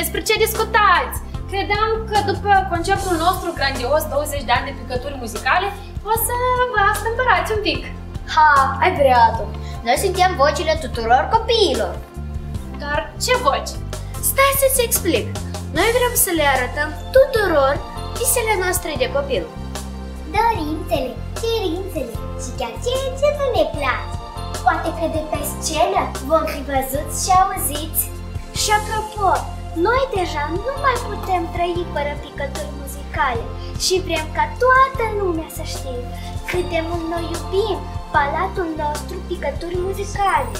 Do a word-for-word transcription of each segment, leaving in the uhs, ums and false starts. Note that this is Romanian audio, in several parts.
Despre ce discutați? Credeam că după concertul nostru grandios, douăzeci de ani de picături muzicale, o să vă astâmpărați un pic. Ha, ai creat-o! Noi suntem vocile tuturor copiilor. Dar ce voci? Stai să-ți explic. Noi vrem să le arătăm tuturor visele noastre de copil. Dorințele, cerințele și chiar ceea ce nu ne place. Poate că de pe scenă vom fi văzuți și auziți. Și apropo, noi deja nu mai putem trăi fără picături muzicale și vrem ca toată lumea să știe cât de mult noi iubim palatul nostru picături muzicale.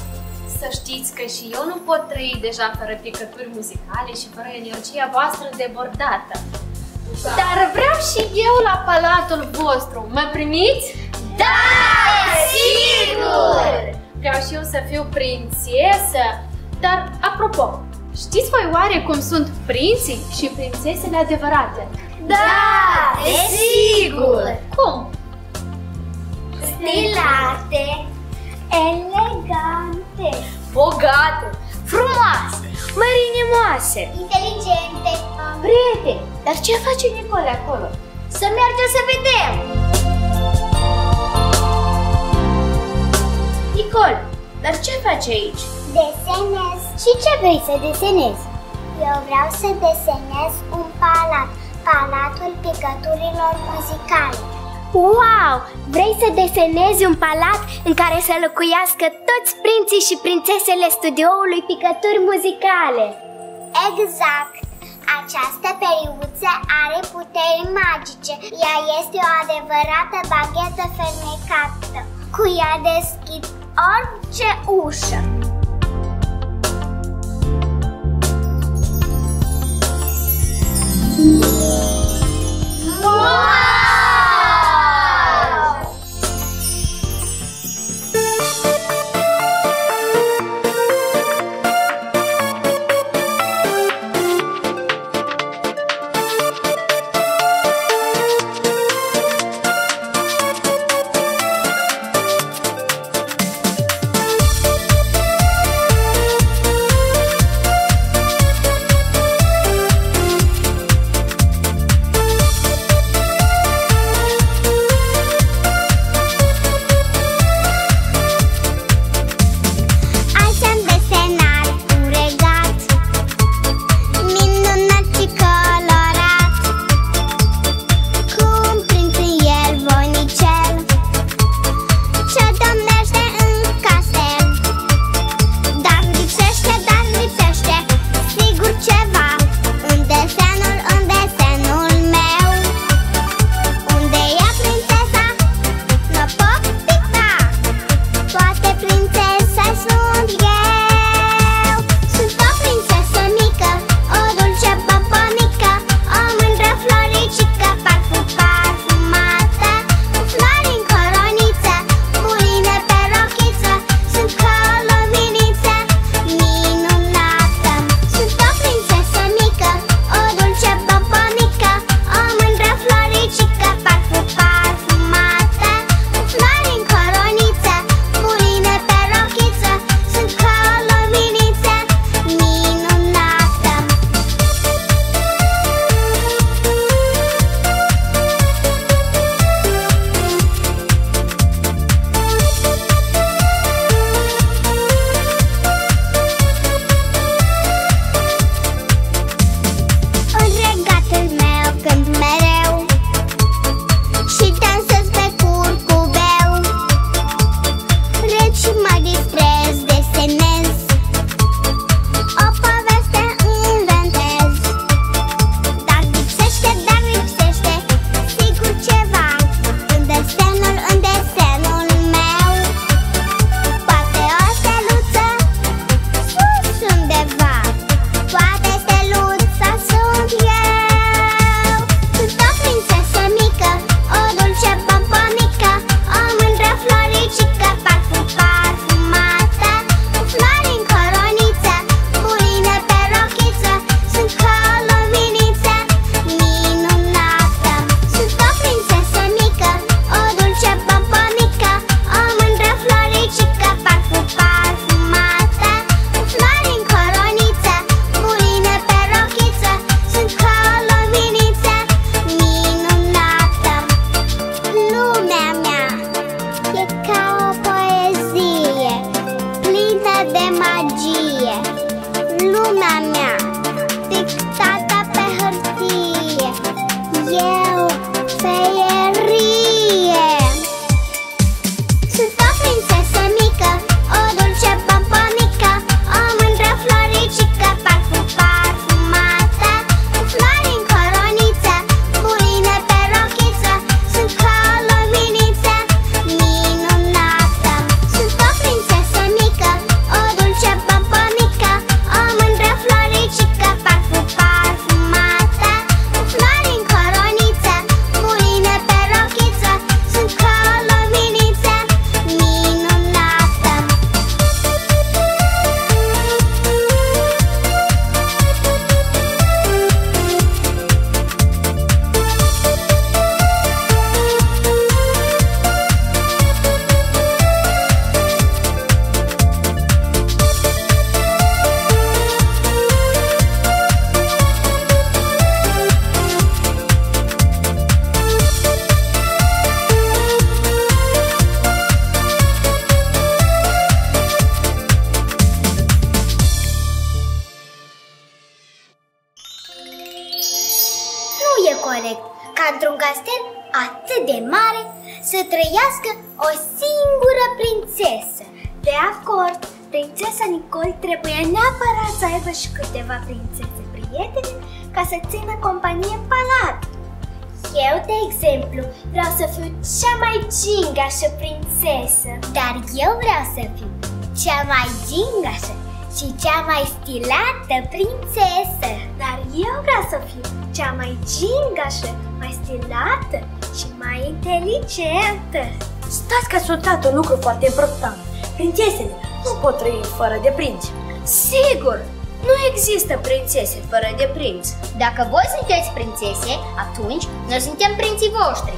Să știți că și eu nu pot trăi deja fără picături muzicale și fără energia voastră debordată. Da. Dar vreau și eu la palatul vostru. Mă primiți? Da, sigur! Vreau și eu să fiu prințesă. Dar, apropo, știți voi oare cum sunt prinții și prințesele adevărate? Da, desigur! Cum? Stilate, elegante, bogate, frumoase, mărinimoase, inteligente, prieteni. Dar ce face Nicole acolo? Să mergem să vedem! Nicole, dar ce face aici? Desenez. Și ce vrei să desenezi? Eu vreau să desenez un palat, Palatul Picaturilor Muzicale. Wow! Vrei să desenezi un palat în care să locuiască toți prinții și prințesele studioului Picături Muzicale? Exact! Această periuță are puteri magice. Ea este o adevărată baghetă fermecată. Cu ea deschid orice ușă. Wow! castel atât de mare să trăiască o singură prințesă. De acord, prințesa Nicole trebuia neapărat să aibă și câteva prințese prietene ca să țină companie în palat. Eu, de exemplu, vreau să fiu cea mai gingașă prințesă. Dar eu vreau să fiu cea mai gingașă și cea mai stilată prințesă. Dar eu vreau să fiu cea mai gingașă, mai stilată și mai inteligentă. Stați că ați notat un lucru foarte important. Prințesele nu pot trăi fără de prinți. Sigur! Nu există prințese fără de prinț. Dacă voi sunteți prințese, atunci noi suntem prinții voștri.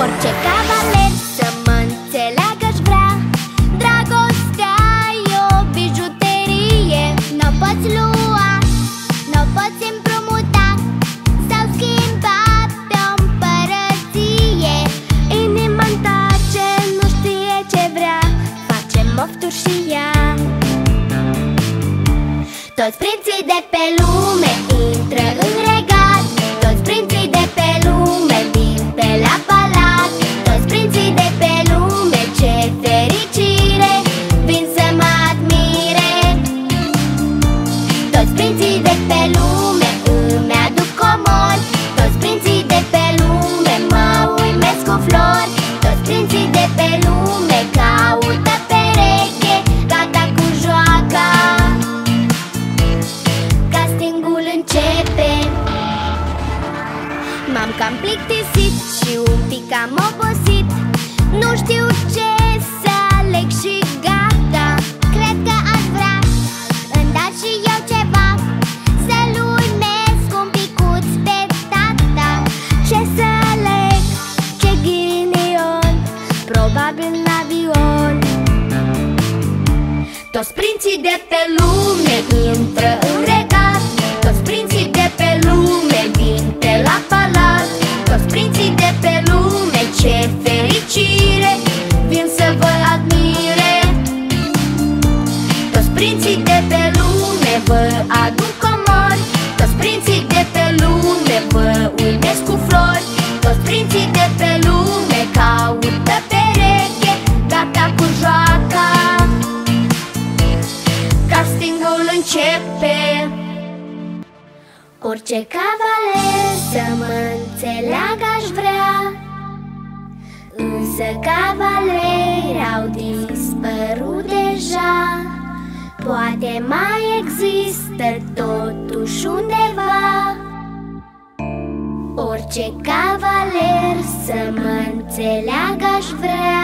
Orice cavaler să mă înțeleagă -și vrea, dragostea e o bijuterie. N-o poți lua, n-o poți împrumuta sau schimba pe o împărăție. Inima-n tace, nu știe ce vrea, face mofturi și ea. Toți prinții de pe lume intră în regat, toți prinții de pe lume vin pe la palat. Toți prinții de pe lume, ce fericire, vin să mă admire. Toți prinții de pe lume îmi aduc comori, toți prinții de pe lume mă uimesc cu flori. Toți prinții de pe lume caută pereche, gata cu joaca. Castingul începe. M-am cam plictisit și un pic am obosit, nu știu ce să aleg și gata. Cred că aș vrea, îmi dat și eu ceva, să-l urmez un picuț pe tata. Ce să aleg, ce ghinion, probabil în avion. Toți prinții de pe lume intră în regat, toți prinții de pe lume vin pe la palat. Toți prinții de pe lume, ce fericire, vin să vă admire. Toți prinții de pe lume vă aduc comori, toți prinții de pe lume vă uimesc cu flori. Toți prinții de pe lume caută pereche, gata cu joaca. Castingul începe. Orice cavaler să mă înțeleagă aș vrea, însă cavaleri au dispărut deja. Poate mai există totuși undeva. Orice cavaler să mă înțeleagă aș vrea.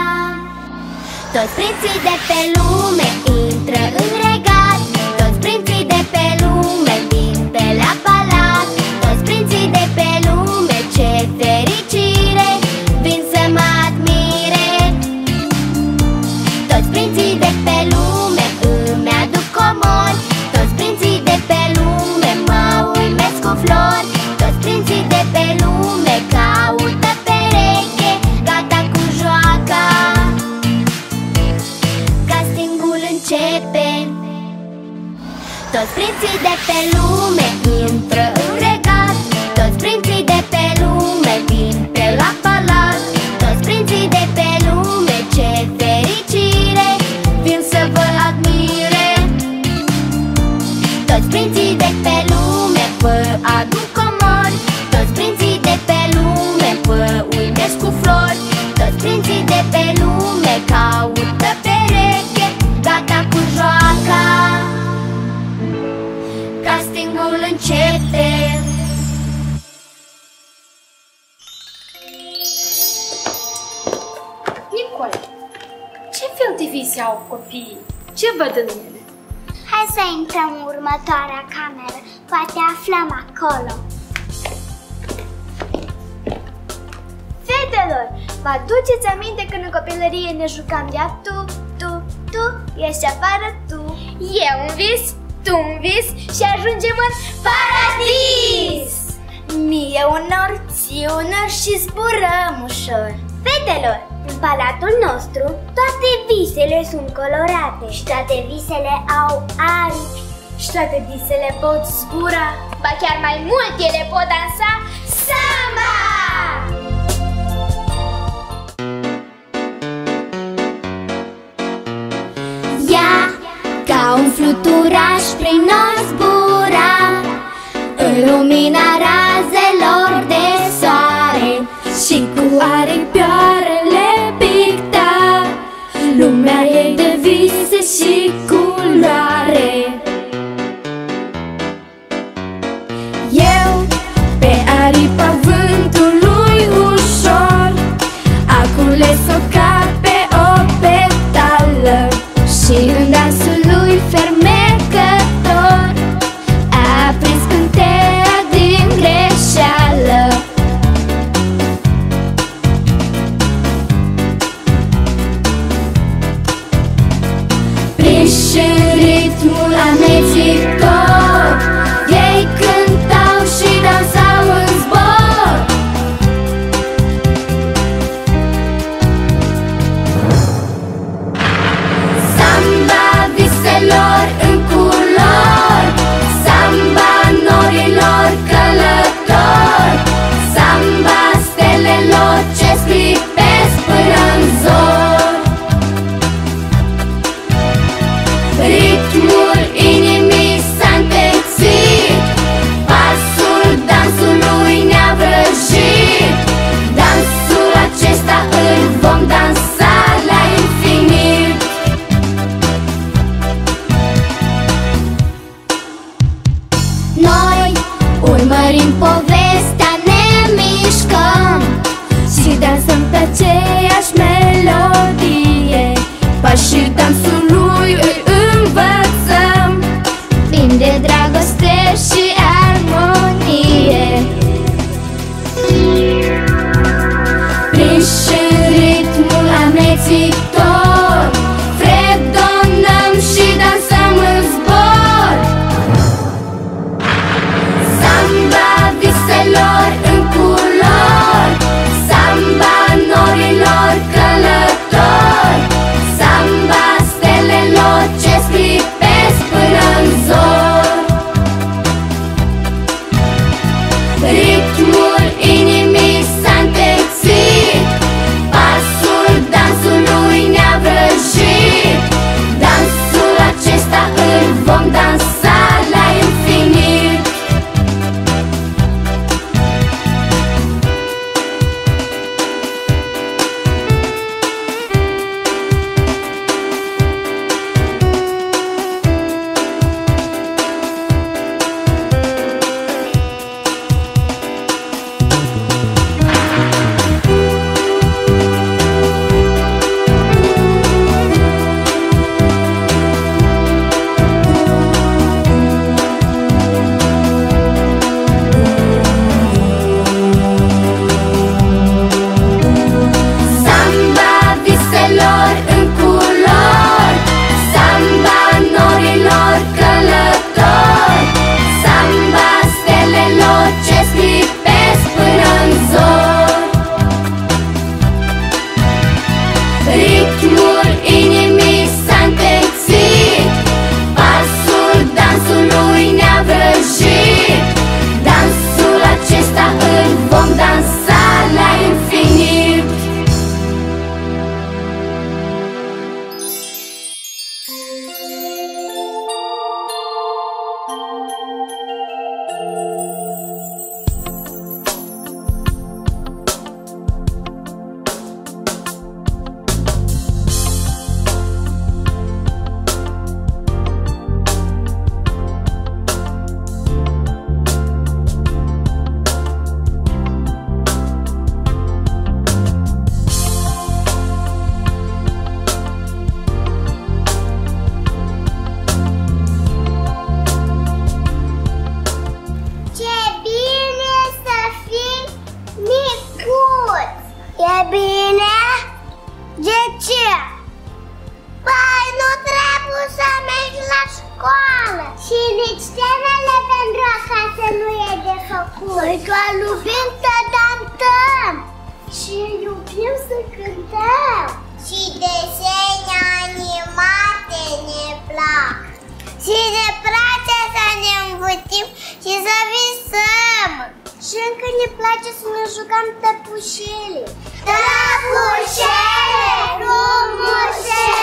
Toți prinții de pe lume intră în regat, toți prinții de pe lume vin pe la palat. Toți prinții de pe lume, ce fericire, vin să mă admire. Toți prinții de pe lume îmi aduc comori, toți prinții de pe lume mă uimesc cu flori. Toți prinții de pe lume caută pereche, gata cu joaca. Castingul începe. Toți prinții de pe lume intră în regat, toți prinții de pe lume vin pe la palat. Toți prinții de pe lume, ce fericire, vin să vă admire. Toți prinții de pe lume vă aduc comori, toți prinții de pe lume vă uimesc cu flori. Toți prinții de pe lume caută pereche, gata cu joaca. Castingul începe. Nicole, ce fel de vise au copiii? Ce văd în ele? Hai să intrăm în următoarea cameră, poate aflăm acolo. Fetelor, vă aduceți aminte când în copilărie ne jucam de-a tu, tu, tu, ieși afară tu. E un vis, tu un vis și ajungem în paradis! mie, unor, ție, unor și zburăm ușor. Fetelor, în palatul nostru toate visele sunt colorate și toate visele au aripi și toate visele pot zbura. Ba chiar mai mult, ele pot dansa samba! Ea, ca un fluturaș prin nor zbura, în lumina razelor de soare, și cu aripioarele picta lumea ei de vise și culoare. Eu, pe aripa vântului ușor, a cules o car pe o petală, și în dansul lui fermecător a aprins cântea din greșeală. Prinși în ritmul amețitor, ei cântau și dansau în zbor. Samba viselor în culori, samba norilor călători, samba stelelor ce sclipesc până în zor. Ritmul inimii s-a întețit, pasul dansului ne-a vrăjit. Dansul acesta îl vom dansa la infinit. Noi urmărim povestea, ne mișcăm și dansăm pe aceeași melodie. Pașii dansului îi învățăm, plin de dragoste și armonie. Prinși în ritmul amețitor, fredonăm și dansăm în zbor. Samba viselor în culori, samba norilor călători, samba stelelor ce sclipesc până în zor. Ritmul inimii s-a întețit, pasul dansului ne-a vrăjit. Dansul acesta îl vom dansa la infinit. Cool. Noi doar iubim să dansăm și iubim să cântăm. Și desene animate ne plac. Și ne place să ne învârtim și să visăm. Și încă ne place să ne jucăm tăpușele. Tăpușele, frumușele!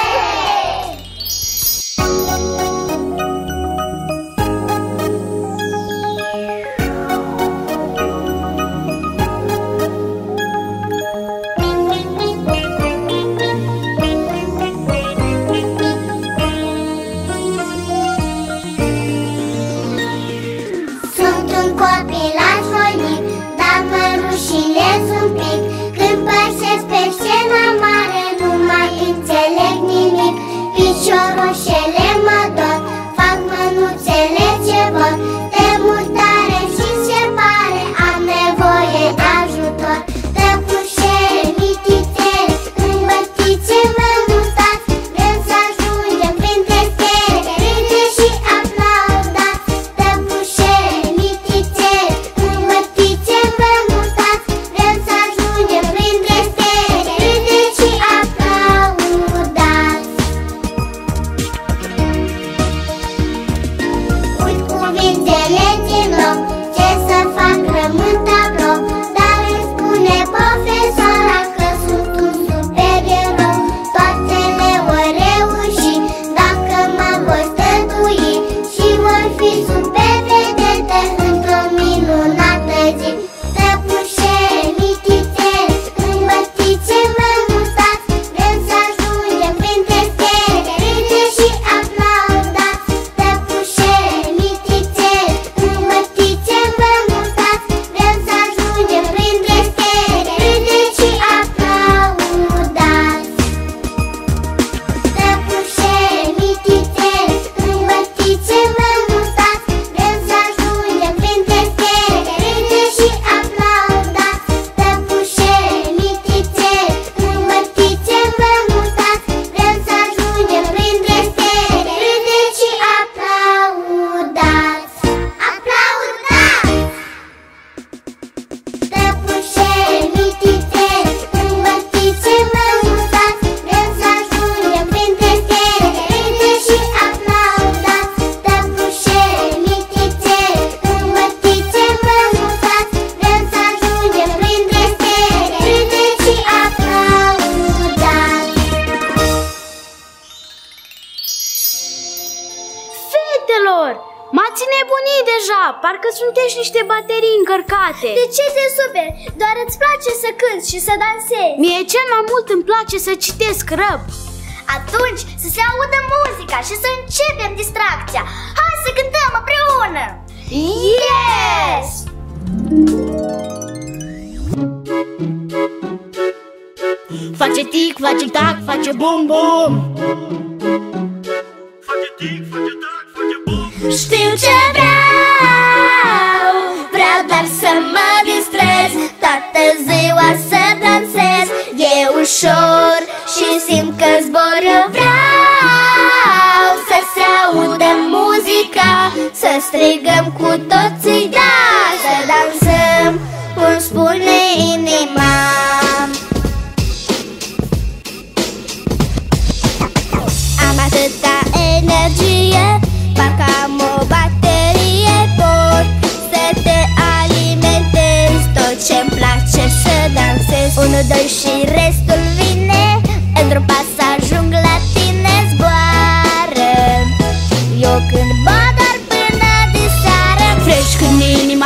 De ce te superi? Doar îți place să cânti și să dansezi. Mie cel mai mult îmi place să citesc rap. Atunci să se audă muzica și să începem distracția. Hai să cântăm împreună! Yes! Face tic, face tac, face bum bum. Face tic, face tac, face bum. Știu ce vreau, vreau doar să mă distrez, toată ziua să dansez. E ușor și simt că zbor. Eu vreau să se audă muzica, să strigăm cu toții, da, să dansăm cum spune inima. Am atâta energie, parcă am o baterie, pot să te alimentez. Tot ce-mi place să dansez. Unu, doi și restul vine, într-un pas ajung la tine. Zboară, eu când bat doar până de seară. Fresh când inima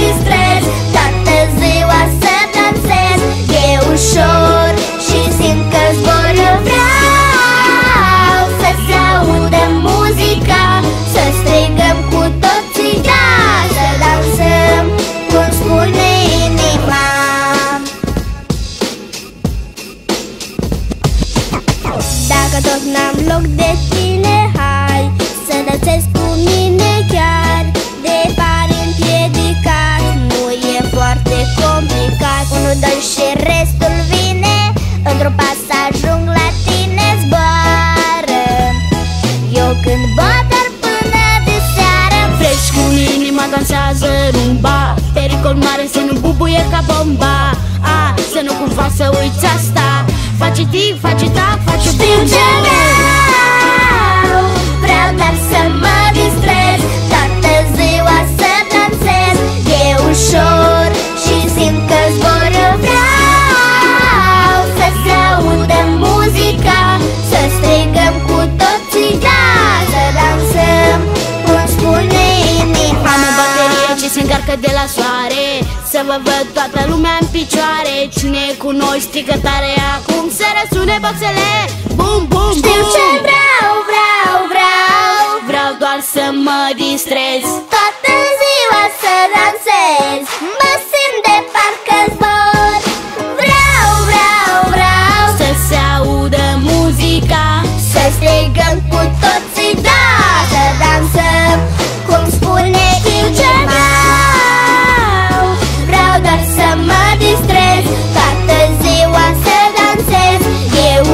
distrez, toată ziua să dansez. E ușor și simt că zbor. Eu vreau să se audă muzica, să strigăm cu toții, da, să dansăm cum spune inima. Dacă tot n-am loc de tine, hai să dansez cu mine chiar. De pari împiedicat, nu e foarte complicat. Unu, doi și ca bomba. A, să nu cumva să uiți asta. Face tic, face tac, face bun. Știu ce vreau, vreau doar să mă distrez, toată ziua să dansez. E ușor și simt că zbor. Eu vreau să se audă muzica, să strigăm cu toții da, să dansăm cum spune inima. Am o baterie ce se încarcă de la soare, să vă văd toată lumea în picioare. Cine e cu noi strigă tare acum, să răsune boxele, bum, bum, bum. Știu ce vreau, vreau, vreau, vreau doar să mă distrez, toată ziua să dansez, mă simt de parcă zbor. Vreau, vreau, vreau să se audă muzica, să strigăm cu toții da, să dansăm cum spune inima.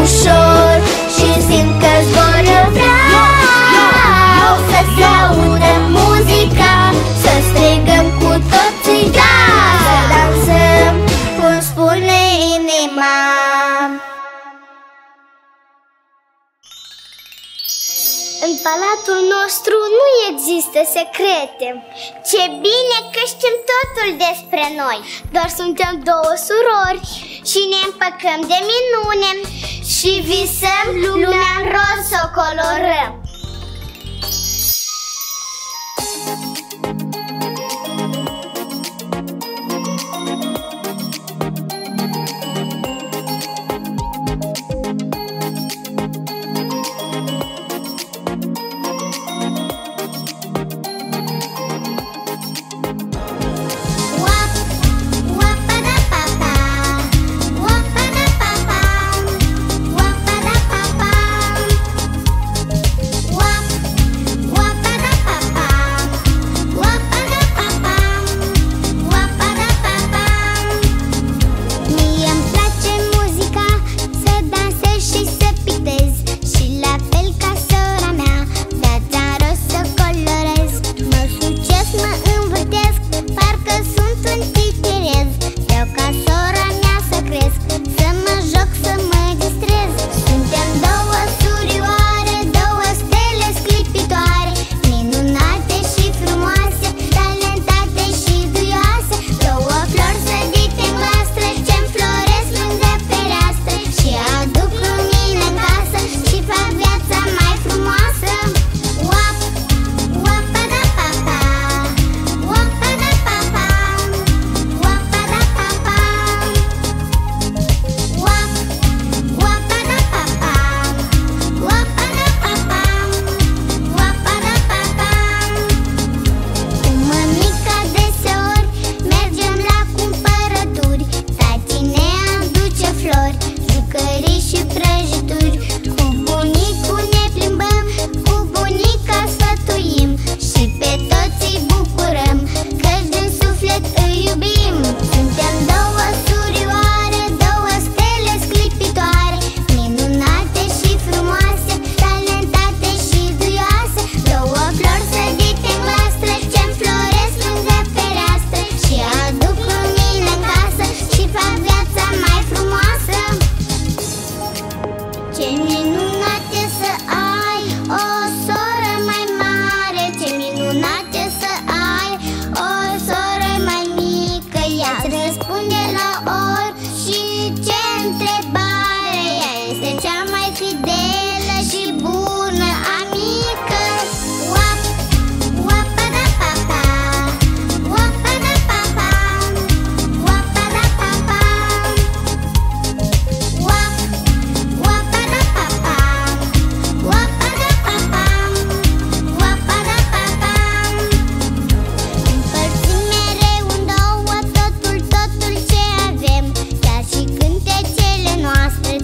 Ușor și simt că zbor. Eu vreau să se audă muzica, să strigăm cu toții da, să dansăm cum spune inima. În palatul nostru nu există secrete. Ce bine că știm totul despre noi. Doar suntem două surori și ne împăcăm de minune și visăm lumea în roz să o colorăm.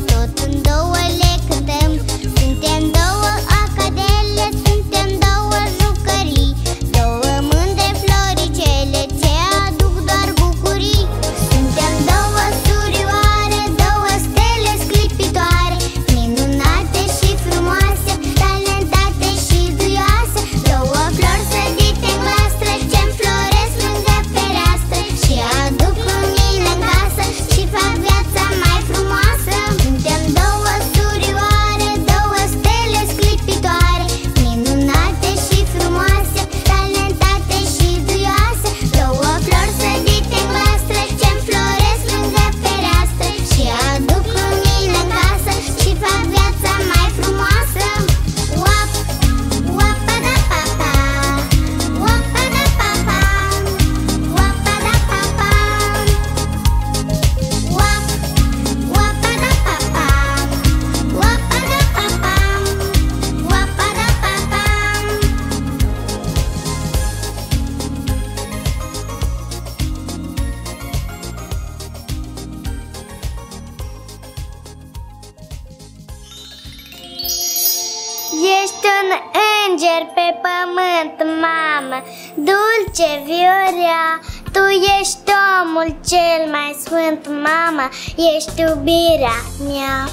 Tot în două le cântăm. un înger pe pământ, mamă, dulce Viorea, tu ești omul cel mai sfânt, mamă, ești iubirea mea.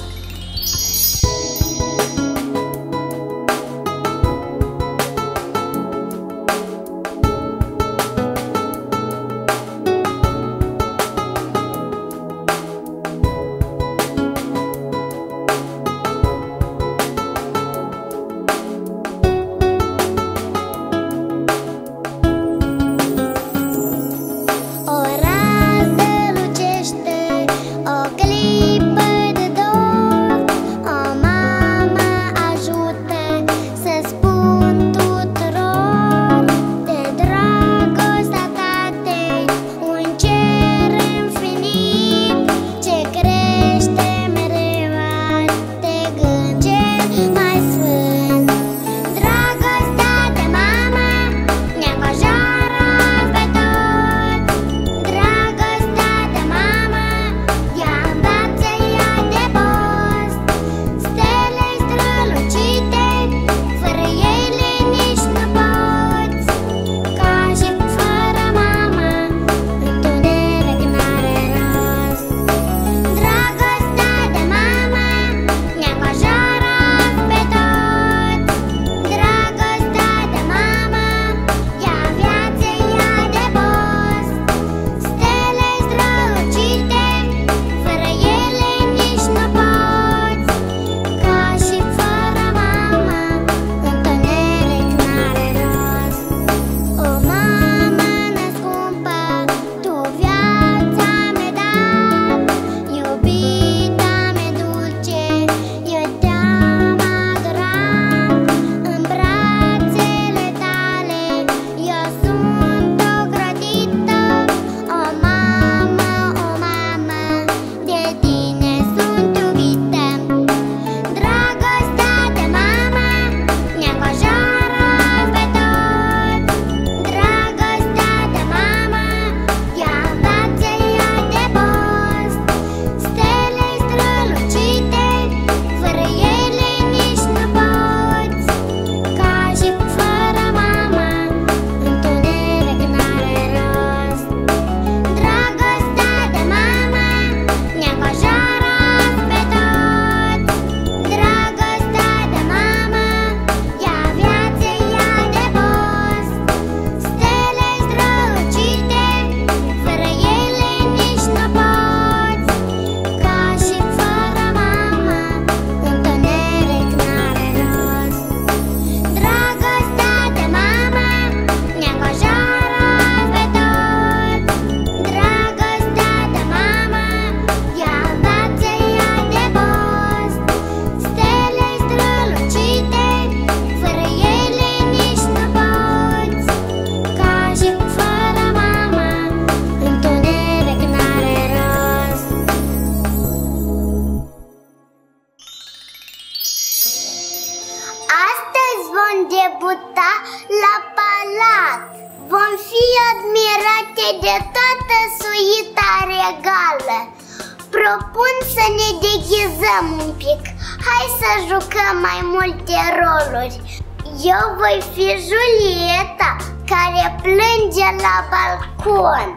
Eu voi fi Julieta, care plânge la balcon.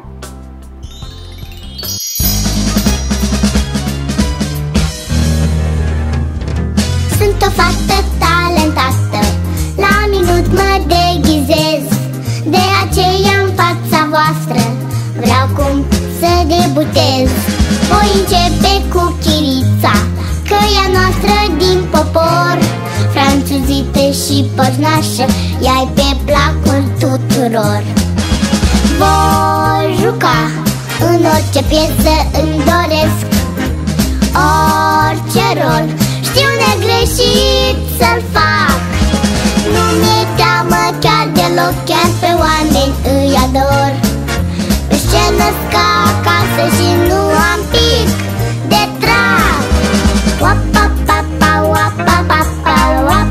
Sunt o fată talentată, la minut mă deghizez, de aceea în fața voastră vreau cum să debutez. Voi începe cu Chirița, că e a noastră din popor, franțuzită și părnașă, ea-i pe placul tuturor. Voi juca în orice piesă îmi doresc, orice rol știu negreșit să-l fac. Nu mi-e teamă chiar deloc, chiar pe oameni îi ador. Pe scenă ca acasă și nu am pic de trag. Opa, pa, pa, opa, pa, pa. Wapa,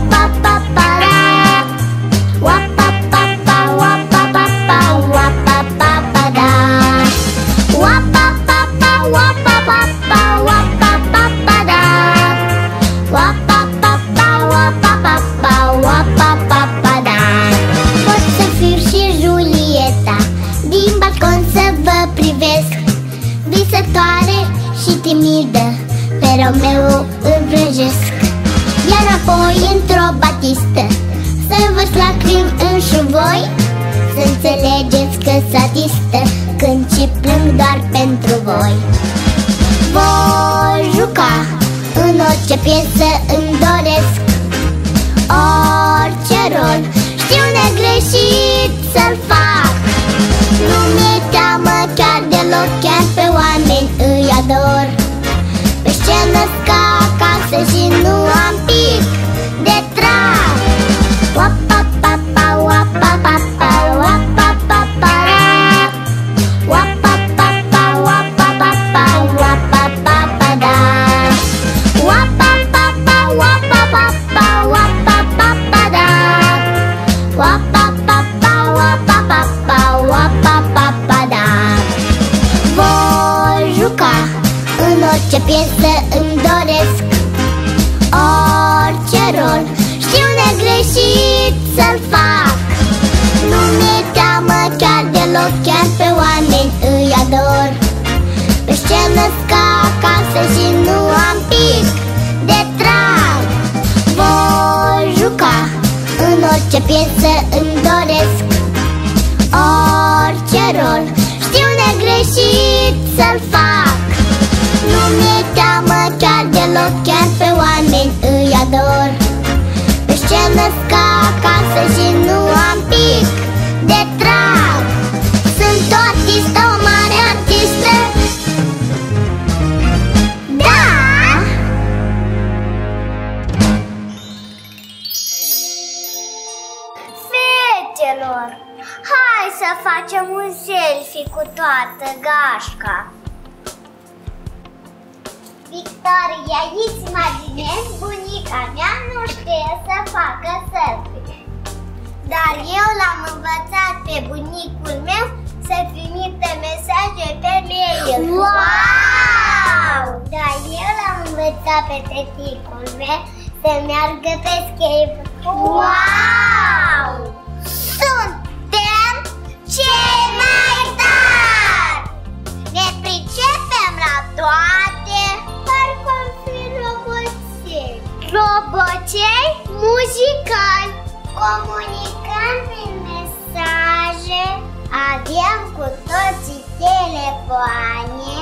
voi să înțelegeți că s-a distă când și plâng doar pentru voi. Voi juca în orice piesă îmi doresc, orice rol știu negreșit să-l fac. Nu mi-e teamă chiar deloc, chiar pe oameni îi ador. Pe scenă ca acasă și nu am pic de trag. Oapa, papa, oapa, papa, oapa, papa, oapa, papa, oapa, papa, oapa, papa, da. Oapa, papa, oapa, papa, oapa, papa, da. Oapa, papa, oapa, papa, oapa, papa, da. Voi juca în orice piesă îmi doresc, orice rol știu negreșit să-l fac. Nu mi-e teamă chiar deloc, chiar pe oameni îi ador. Pe scenă ca acasă și nu am pic de trag. Voi juca în orice piesă îmi doresc, orice rol știu negreșit să-l fac. Nu mi-e teamă chiar deloc, chiar pe oameni îi ador. Pe scenă ca acasă și nu am pic de trag. Sunt o artistă, o mare artistă. Da! Fetelor, hai să facem un selfie cu toată gașca. Victoria, îți imaginezi, bunica mea nu știe să facă selfie. Dar eu l-am învățat pe bunicul meu să trimite mesaje pe mail. Wow! Dar eu l-am învățat pe teticul meu să meargă pe Skype. Wow! Suntem cei mai tari! Ne pricepem la toate! Roboței muzicali, comunicăm prin mesaje, avem cu toții telefoane,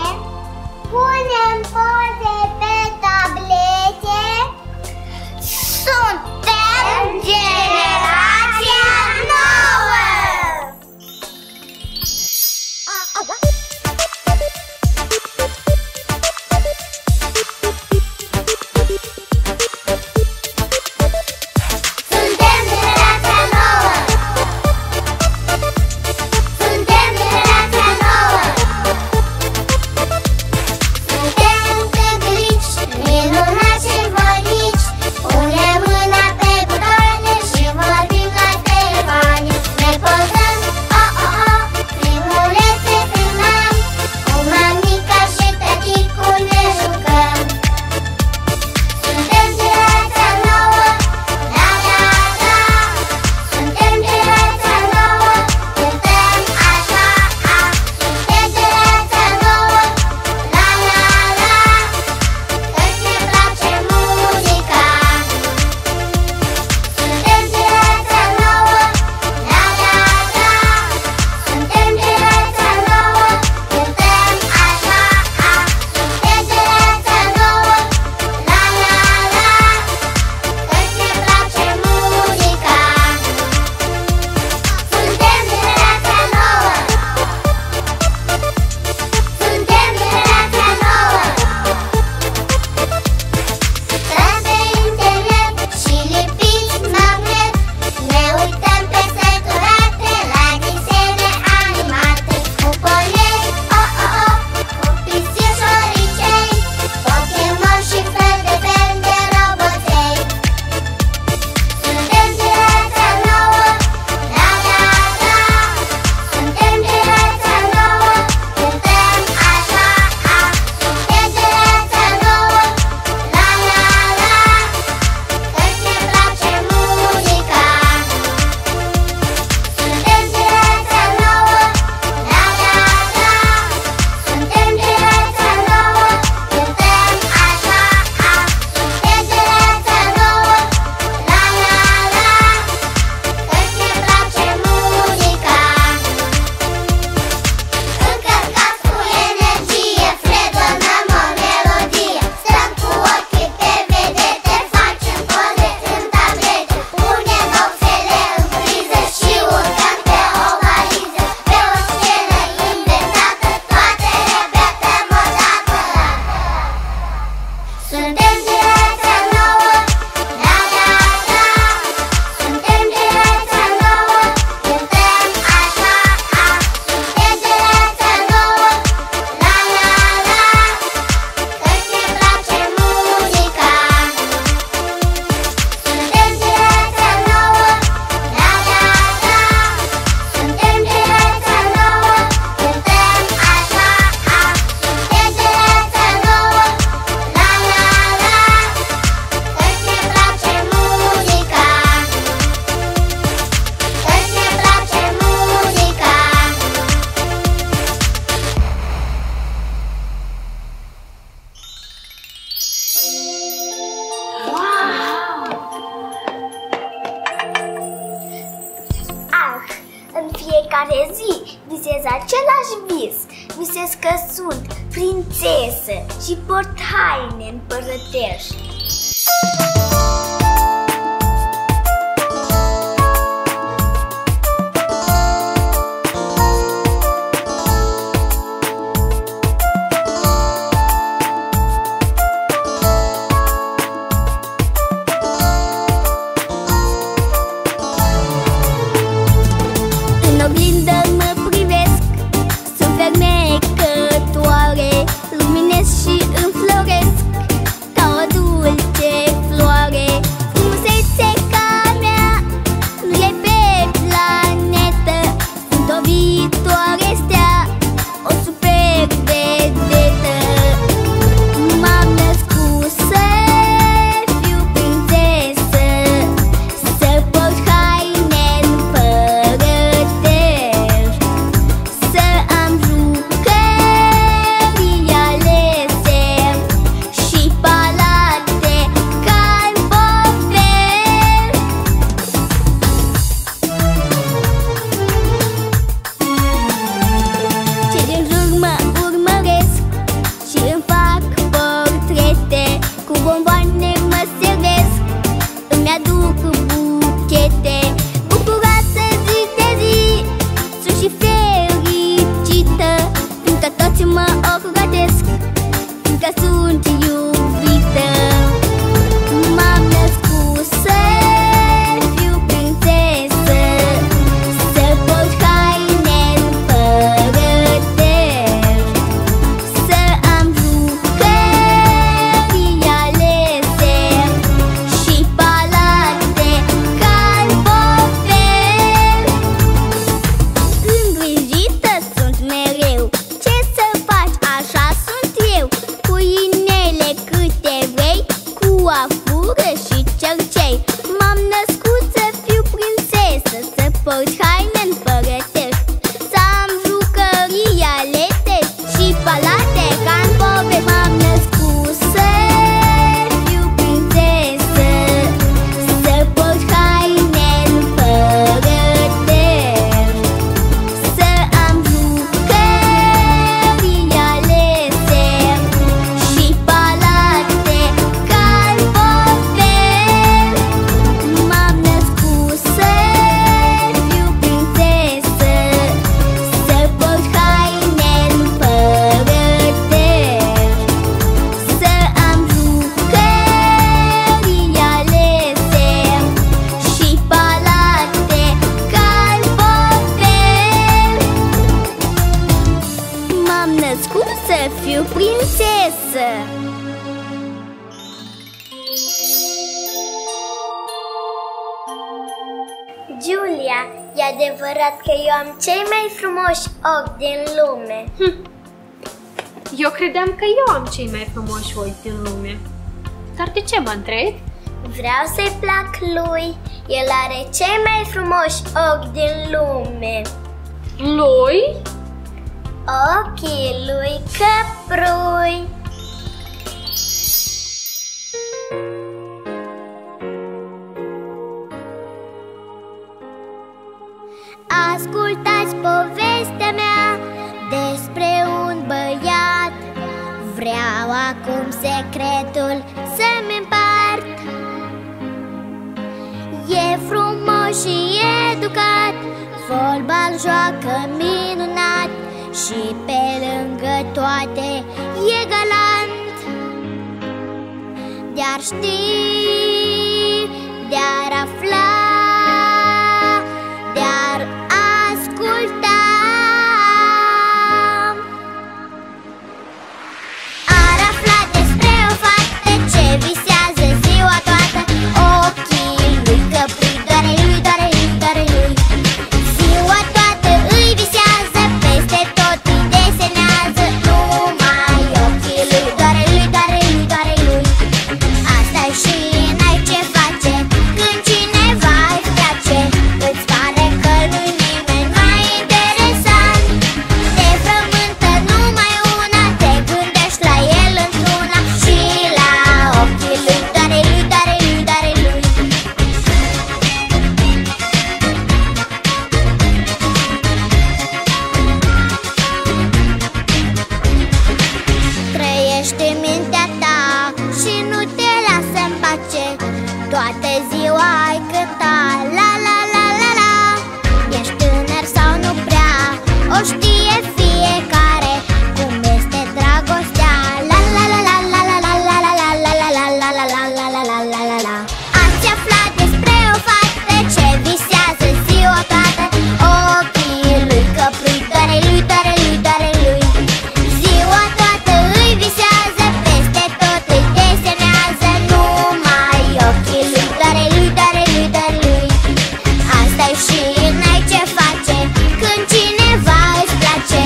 punem poze pe tablete, suntem generația nouă! Suntem fiecare zi visez același vis. Visez că sunt prințesă și port haine împărătești. Julia, e adevărat că eu am cei mai frumoși ochi din lume. Hm. Eu credeam că eu am cei mai frumoși ochi din lume. Dar de ce mă întreb? Vreau să-i plac lui. El are cei mai frumoși ochi din lume. Lui? Ochii lui căprui. Ascultați povestea mea despre un băiat. Vreau acum secretul să-mi împart. E frumos și educat, fotbal joacă minunat și pe lângă toate e galant. De-ar ști, de-ar afla, de-ar asculta. Ar afla despre o fată ce visează ziua toată. Ochii lui căprui, doare lui, doare lui, doare lui. Ziua toată îi visează, peste tot îi desenează. Numai ochii lui, doare lui, doare lui, doare lui. Asta și n-ai ziua ai cânta la la la la la. Ești tânăr sau nu prea, o știe fiecare cum este dragostea. La la la la la la la la la la la la la la la la la la la la. Ați aflat despre o fată ce visează ziua toată, ochii lui căprui tare lui tare lui tare lui. Ziua toată îi visează, peste tot îi desenează, numai ochii lui tare lui tare lui tare lui. Asta-i și n-ai ce face când cineva îți place,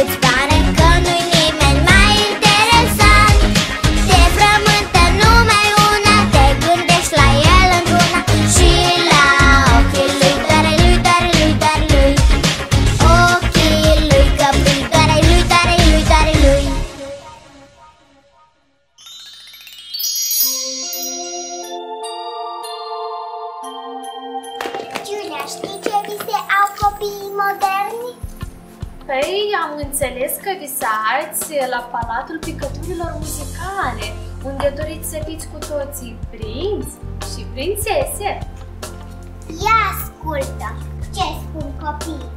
îți pare că nu-i nimeni mai interesant. Te frământă numai una, te gândești la el într-una și la ochii lui tare lui tare lui tare lui. Ochii lui căprui tare lui tare lui tare lui. Julia, știi ce vise au copiii moderni? Păi, am înțeles că visați la Palatul Picaturilor Muzicale, unde doriți să fiți cu toții prinți și prințese. Ia ascultă ce spun copiii.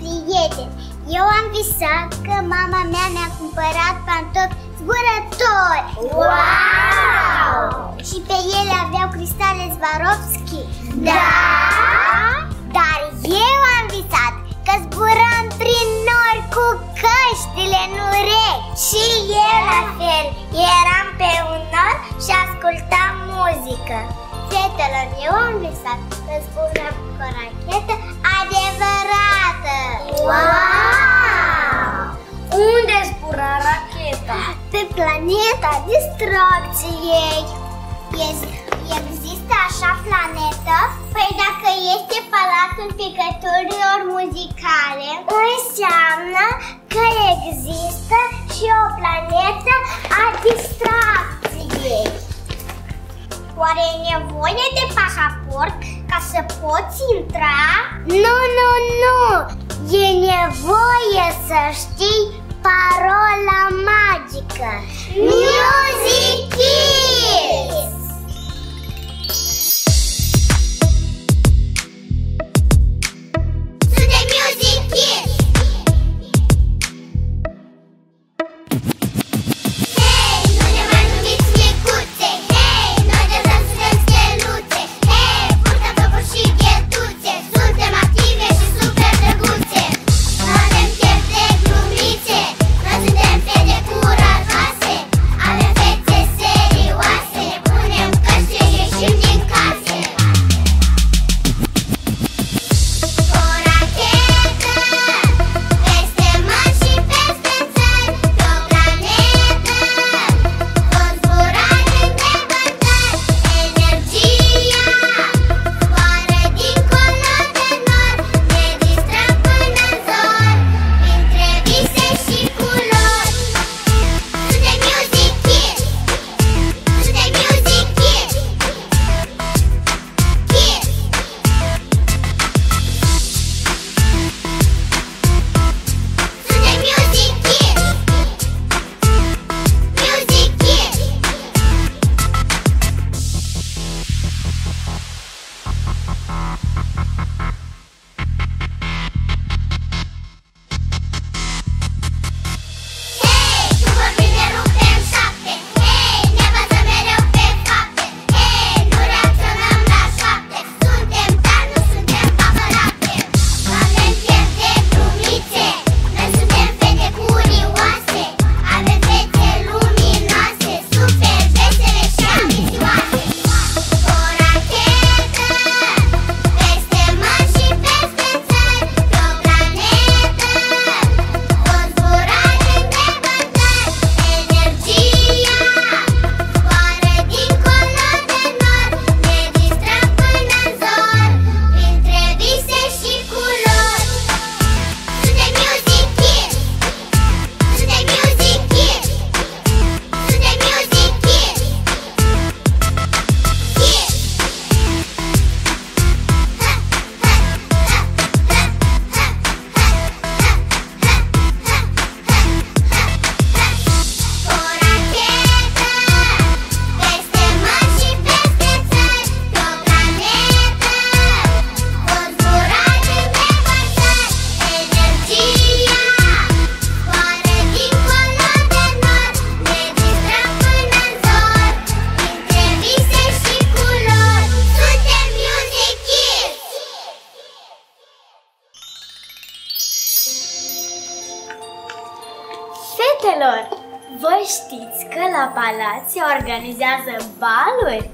Prieteni, eu am visat că mama mea mi-a cumpărat pantofi zburători. Wow! Și pe ele aveau cristale Swarovski. Da! Dar eu am visat că zburăm prin nori cu căștile în urechi. Și eu la fel, eram pe un nor și ascultam muzică. Fetelor, eu am visat că zburăm cu o rachetă adevărată. Wow! Unde zbura racheta? Pe planeta distracției. Există așa planetă? Păi dacă este Palatul Picăturilor Muzicale, înseamnă că există și o planetă a distracției. Oare e nevoie de pașaport ca să poți intra? Nu, nu, nu! E nevoie să știi parola magică. Music King! What? Dragilor, voi știți că la palat se organizează baluri?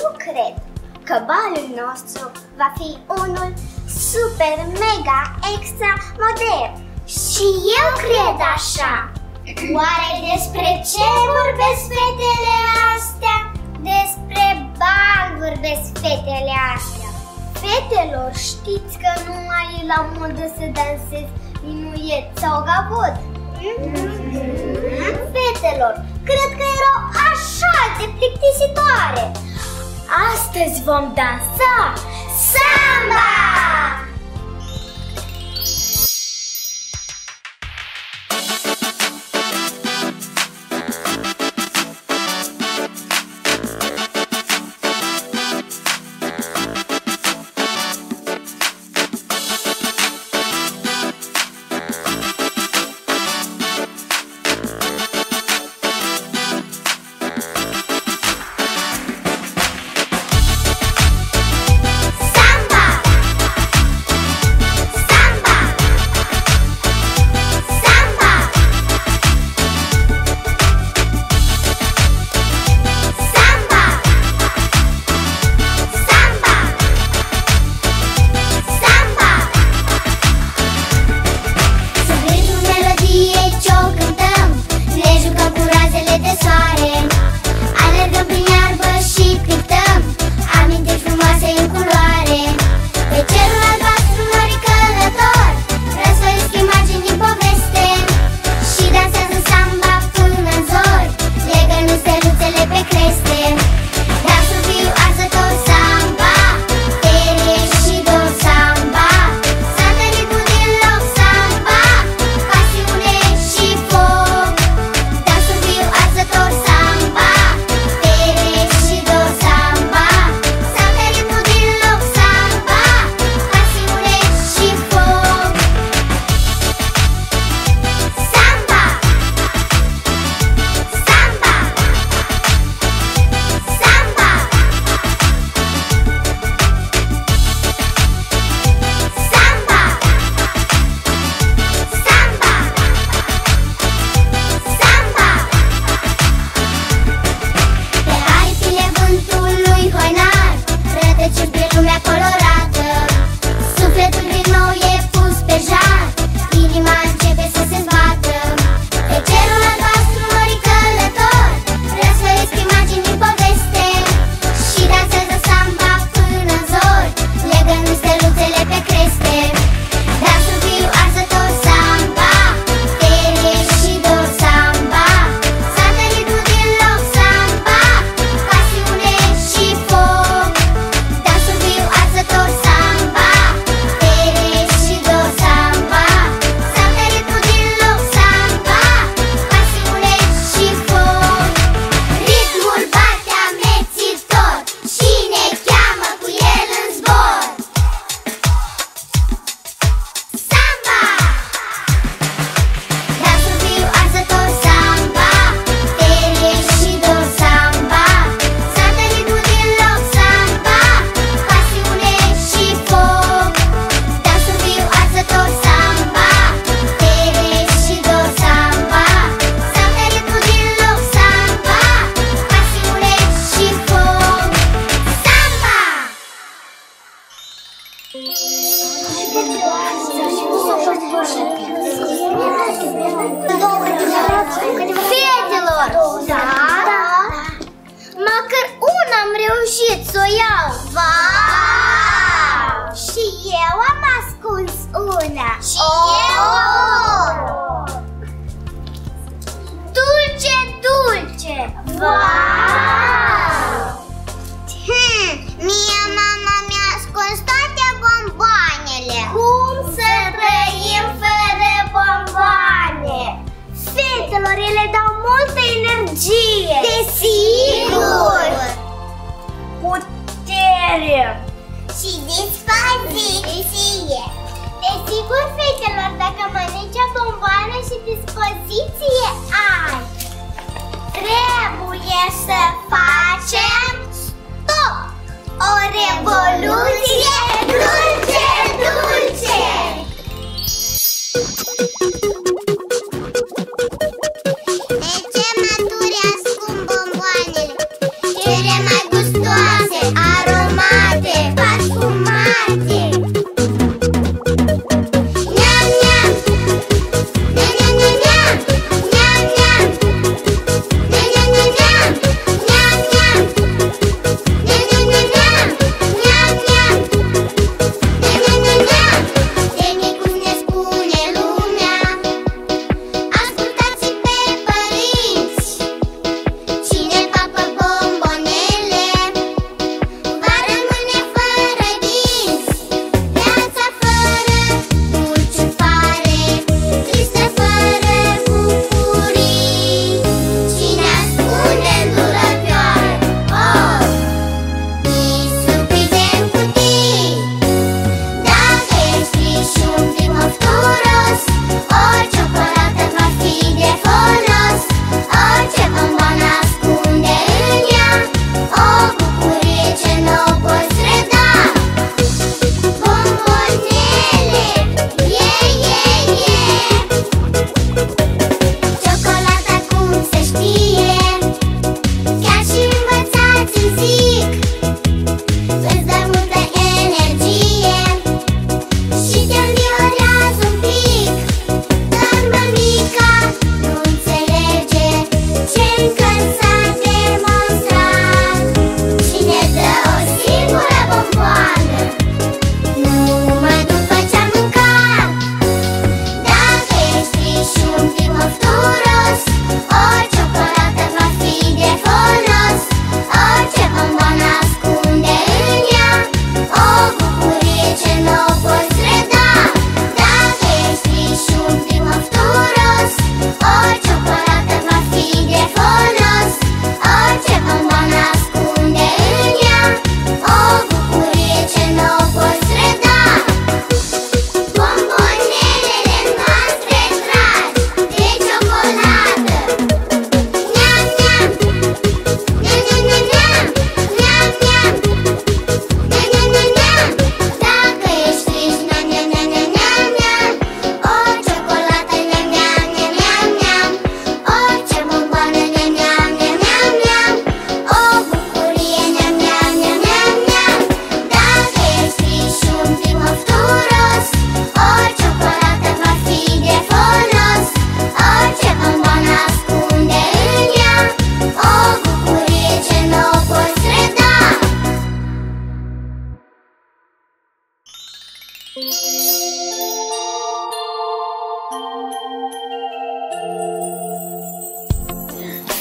Eu cred că balul nostru va fi unul super, mega, extra modern. Și eu cred așa. Oare despre ce vorbesc fetele astea? Despre bal vorbesc fetele astea. Fetelor, știți că nu mai e la modă să dansezi minuet sau gavot? Mm-hmm. Fetelor, cred că erau așa de plictisitoare. Astăzi vom dansa samba!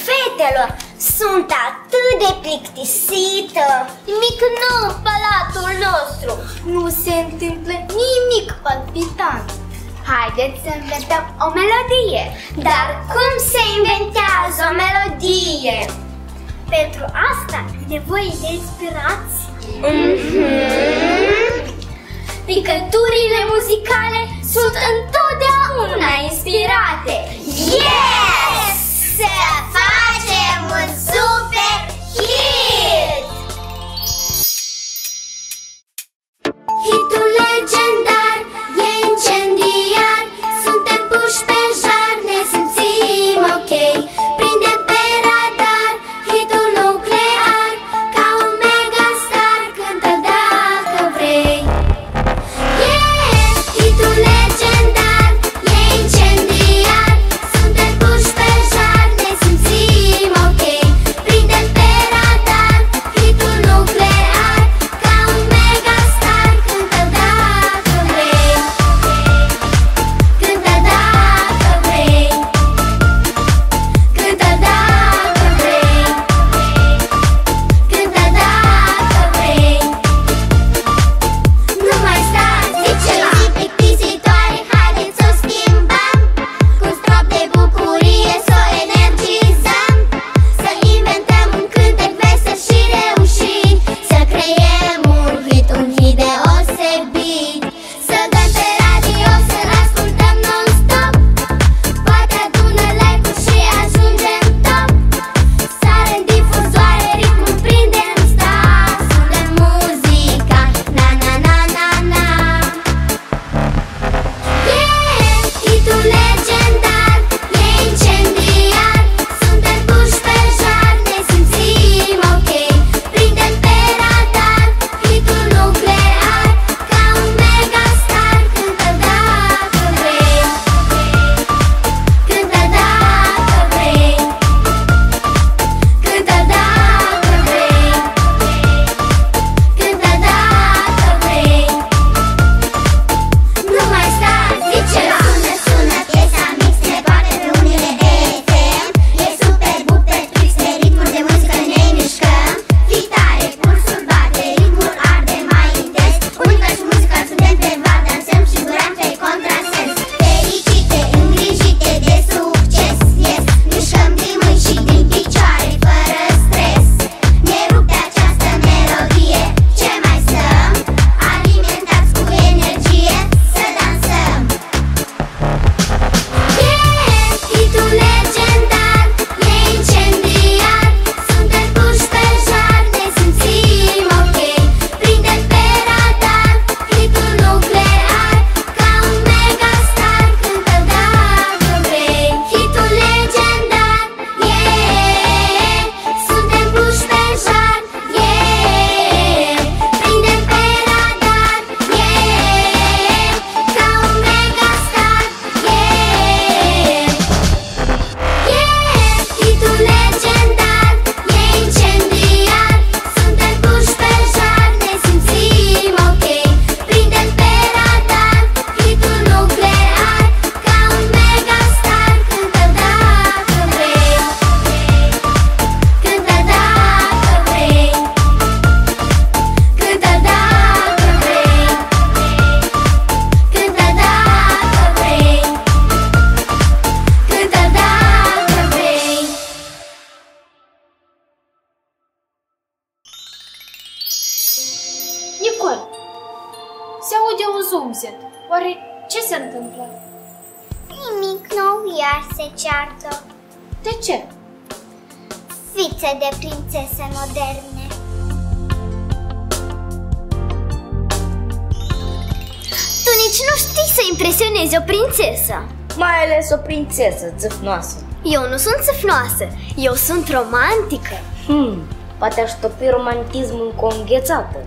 Fetelor, sunt atât de plictisită. Nimic nou în palatul nostru. Nu se întâmplă nimic palpitant. Haideți să inventăm o melodie. Dar cum se inventează o melodie? Pentru asta e nevoie de inspirație. Mm-hmm. Picăturile muzicale sunt întotdeauna inspirate. Yes! Să facem un super hit! Hitul legendar e incendiar. Suntem puși pe jar, ne simțim ok. Prindem pe radar hitul nuclear. Ca un megastar cântă dacă vrei. Yes! Hitul legendar e incendiar. Suntem puși pe jar, ne simțim ok. Prindem pe radar hitul nuclear. Ca un megastar cântă dacă vrei. Cântă dacă vrei. Cântă dacă vrei. Cântă dacă vrei. Nu mai stați, zice la zi plictisitoare, haideți să o schimbăm. Cu un strop de bucurie să o energizăm. Să inventăm un cântec vesel și reușim. Să creiem un hit, un hit deosebit. Să dăm pe radio, să-l ascultăm non-stop. Poate adună like-uri și ajungem top. Sare în difuzoare, ritmul prinde în star. Suntem muzica, na-na-na-na-na. Yeah! Hitul legendar e incendiar. Suntem puși pe jar, ne simțim ok. Prindem pe radar hitul nuclear. Ca un megastar cântă dacă vrei. Cântă dacă vrei. Cântă dacă vrei. Cântă dacă vrei. Nu mai stați, zice la sună, sună piesa mix, ne bate pe unile de F M. E super bun pe trix, pe ritmuri de muzică ne mișcăm. Vitare, pulsul bate, ritmul arde mai intens. Unică și muzică, suntem pe var, dansăm și durăm pe contrasens. Fericite, îngrijite de succes, yes. Mișcăm din mâini și din picioare, fără stres. Ne rup de această melodie, ce mai stăm? Alimentați cu energie, să dansăm. Yeah! Hitul legendar e incendiar. Suntem puși pe jar, ne simțim ok. Prindem pe radar hitul nuclear. Ca un megastar cântă dacă vrei. Hitul legendar, yeah. Suntem puși pe jar, yeah. Prindem pe radar, yeah. Ca un megastar, yeah. Yeah! Hitul legendar e incendiar. Suntem puși pe jar, ne simțim ok. Prindem pe radar hitul nuclear. Ca un megastar cântă dacă vrei. Cântă dacă vrei. Cântă dacă vrei. Cântă dacă vrei. Cântă dacă vrei. Nicole, se aude un zumzet. Oare ce se întâmplă? Nimic nou, iar se ceartă. De ce? Fițe de prințese moderne. Tu nici nu știi să impresionezi o prințesă. Mai ales o prințesă țâfnoasă. Eu nu sunt săfnoasă, eu sunt romantică. Hmm, poate aș topi romantismul în conghețată.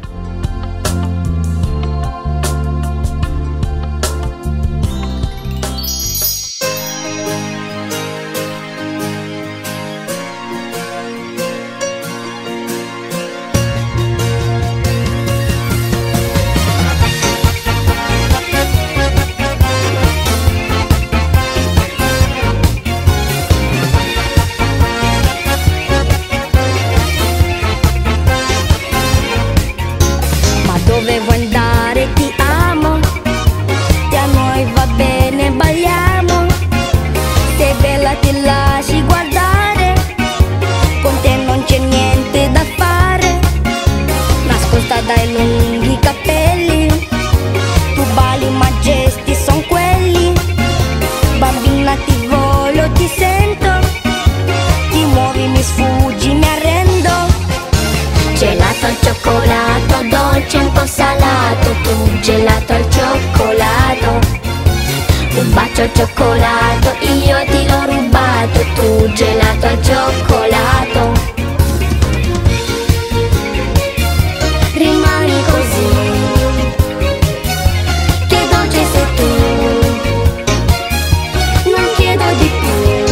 dove vuoi andare, ti amo, e a noi va bene, balliamo, sei bella ti lasci guardare, con te non c'è niente da fare, nascosta dai lunghi capelli, tu balli ma gesti son quelli, bambina ti voglio, ti sento, ti muovi, mi sfuggi, mi arrendo, gelato al cioccolato, dolce un po' salato, tu gelato al cioccolato, un bacio al cioccolato, io ti l'ho rubato, tu gelato al cioccolato, rimani così, che dolce sei tu, non chiedo di più,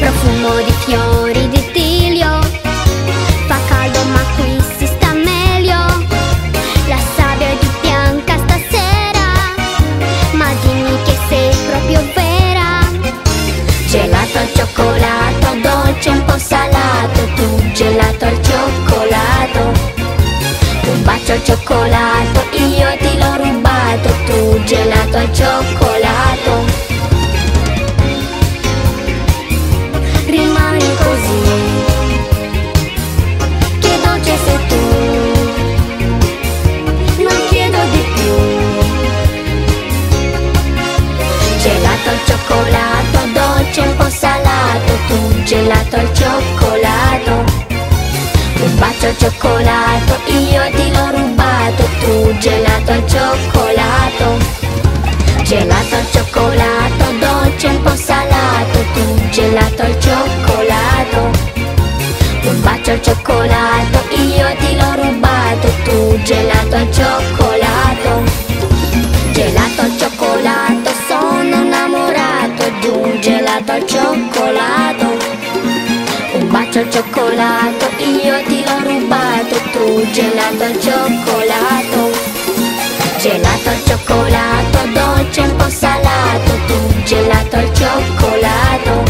profumo di fiori di cioccolato, dolce un po' salato, tu gelato al cioccolato, un bacio al cioccolato, io ti l'ho rubato, tu gelato al cioccolato, rimani così, che dolce sei tu, non chiedo di più, gelato al cioccolato, dolce un po' salato, tu gelato al cioccolato, un bacio al cioccolato, io ti l'ho rubato, tu gelato al cioccolato, gelato al cioccolato, dolce un po' salato, tu gelato al cioccolato, un bacio al cioccolato, io ti l'ho rubato, tu gelato al cioccolato, gelato al cioccolato, sono innamorato di un gelato al cioccolato, al cioccolato, io ti l'ho rubato, tu gelato al cioccolato, gelato al cioccolato, dolce un po' salato, tu gelato al cioccolato,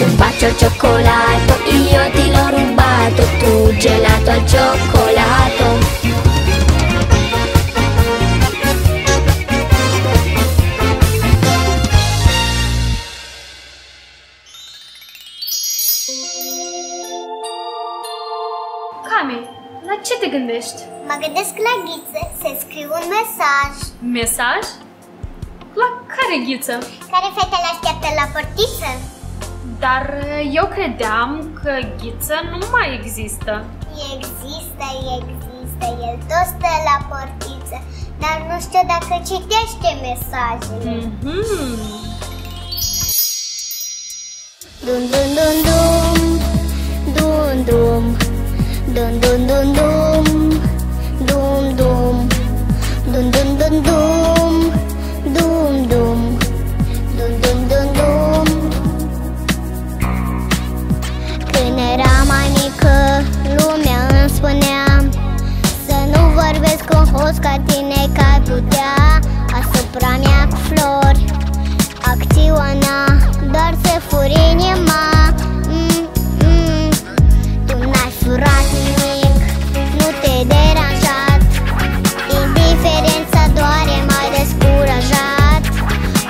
un bacio al cioccolato, io ti l'ho rubato, tu gelato al cioccolato. Gândești? Mă gândesc la ghiță, să scriu un mesaj. Mesaj? La care ghiță? Care fetele așteaptă la portiță. Dar eu credeam că ghiță nu mai există. Există, există, el tot stă la portiță, dar nu știu dacă citește mesajele. Mm-hmm. Dun, dun, dun, dun, dun, dun, dun, dun, dun, dun. Dum dum dum dum dum dum dum dum dum dum. Când eram mai mică, lumea îmi spunea să nu vorbesc cu un hoț ca tine, că ai putea asupra mea cu flori acționa, doar se furi inima. mm, mm. Tu n-ai furat nimic, nu te deranjezi, diferența doare, m-ai descurajat.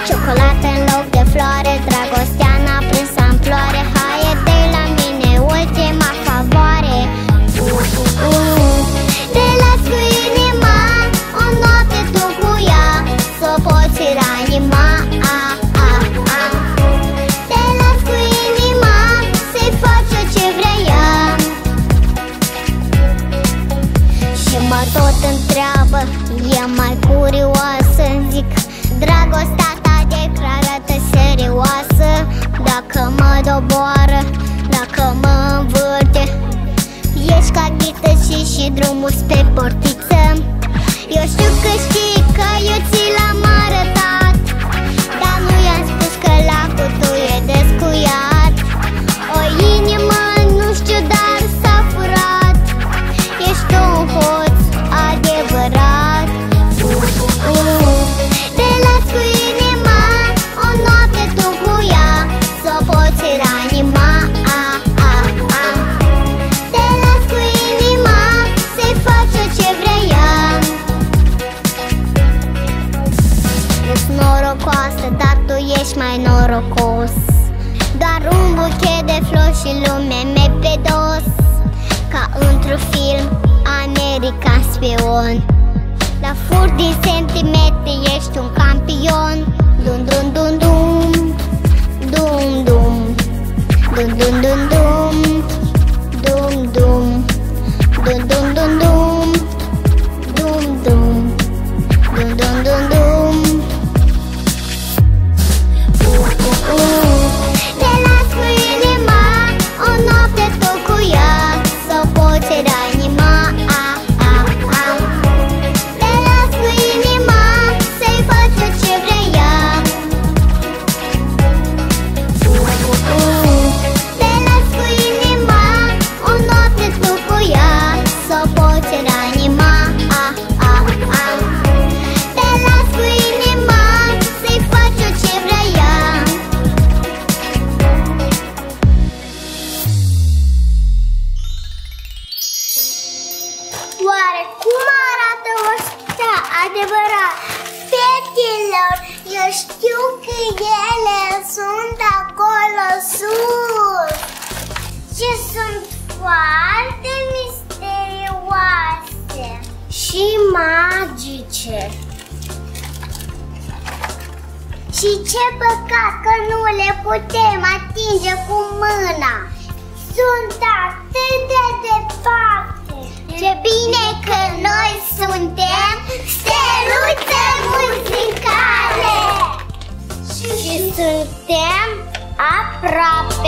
Ciocolată în loc de floare, dragostea n-a prins amploare. Haie de la mine, ultima favoare. uh, uh, uh. Te las cu inima, o noapte tu cu ea, s-o poți reanima. ah, ah, ah. Te las cu inima, să-i faci ce vrei ea. Și mă tot întreabă, e mai curioasă, zic, dragostea ta declarată serioasă, dacă mă doboară, dacă mă învârte, ești ca ghită și și drumul spre portiță. Eu știu că știi că eu ți l-am arătat, dar nu i-am spus că lacul tu e descuiat. O inimă nu știu, dar s-a furat, ești tu un hoț adevărat. Te las cu inima, o noapte tu cu ea, s-o poți reanima. Te las cu inima, pentru film American Spion. La fur din sentimente ești un campion. Dum, dum, dum, dum, dum, dum, dum, dum, dum, dum, dum, dum, dum, dum, dum, dum. Și ce păcat că nu le putem atinge cu mâna. Sunt atât de departe. Ce bine că noi suntem steluțe muzicale. Și, și suntem aproape.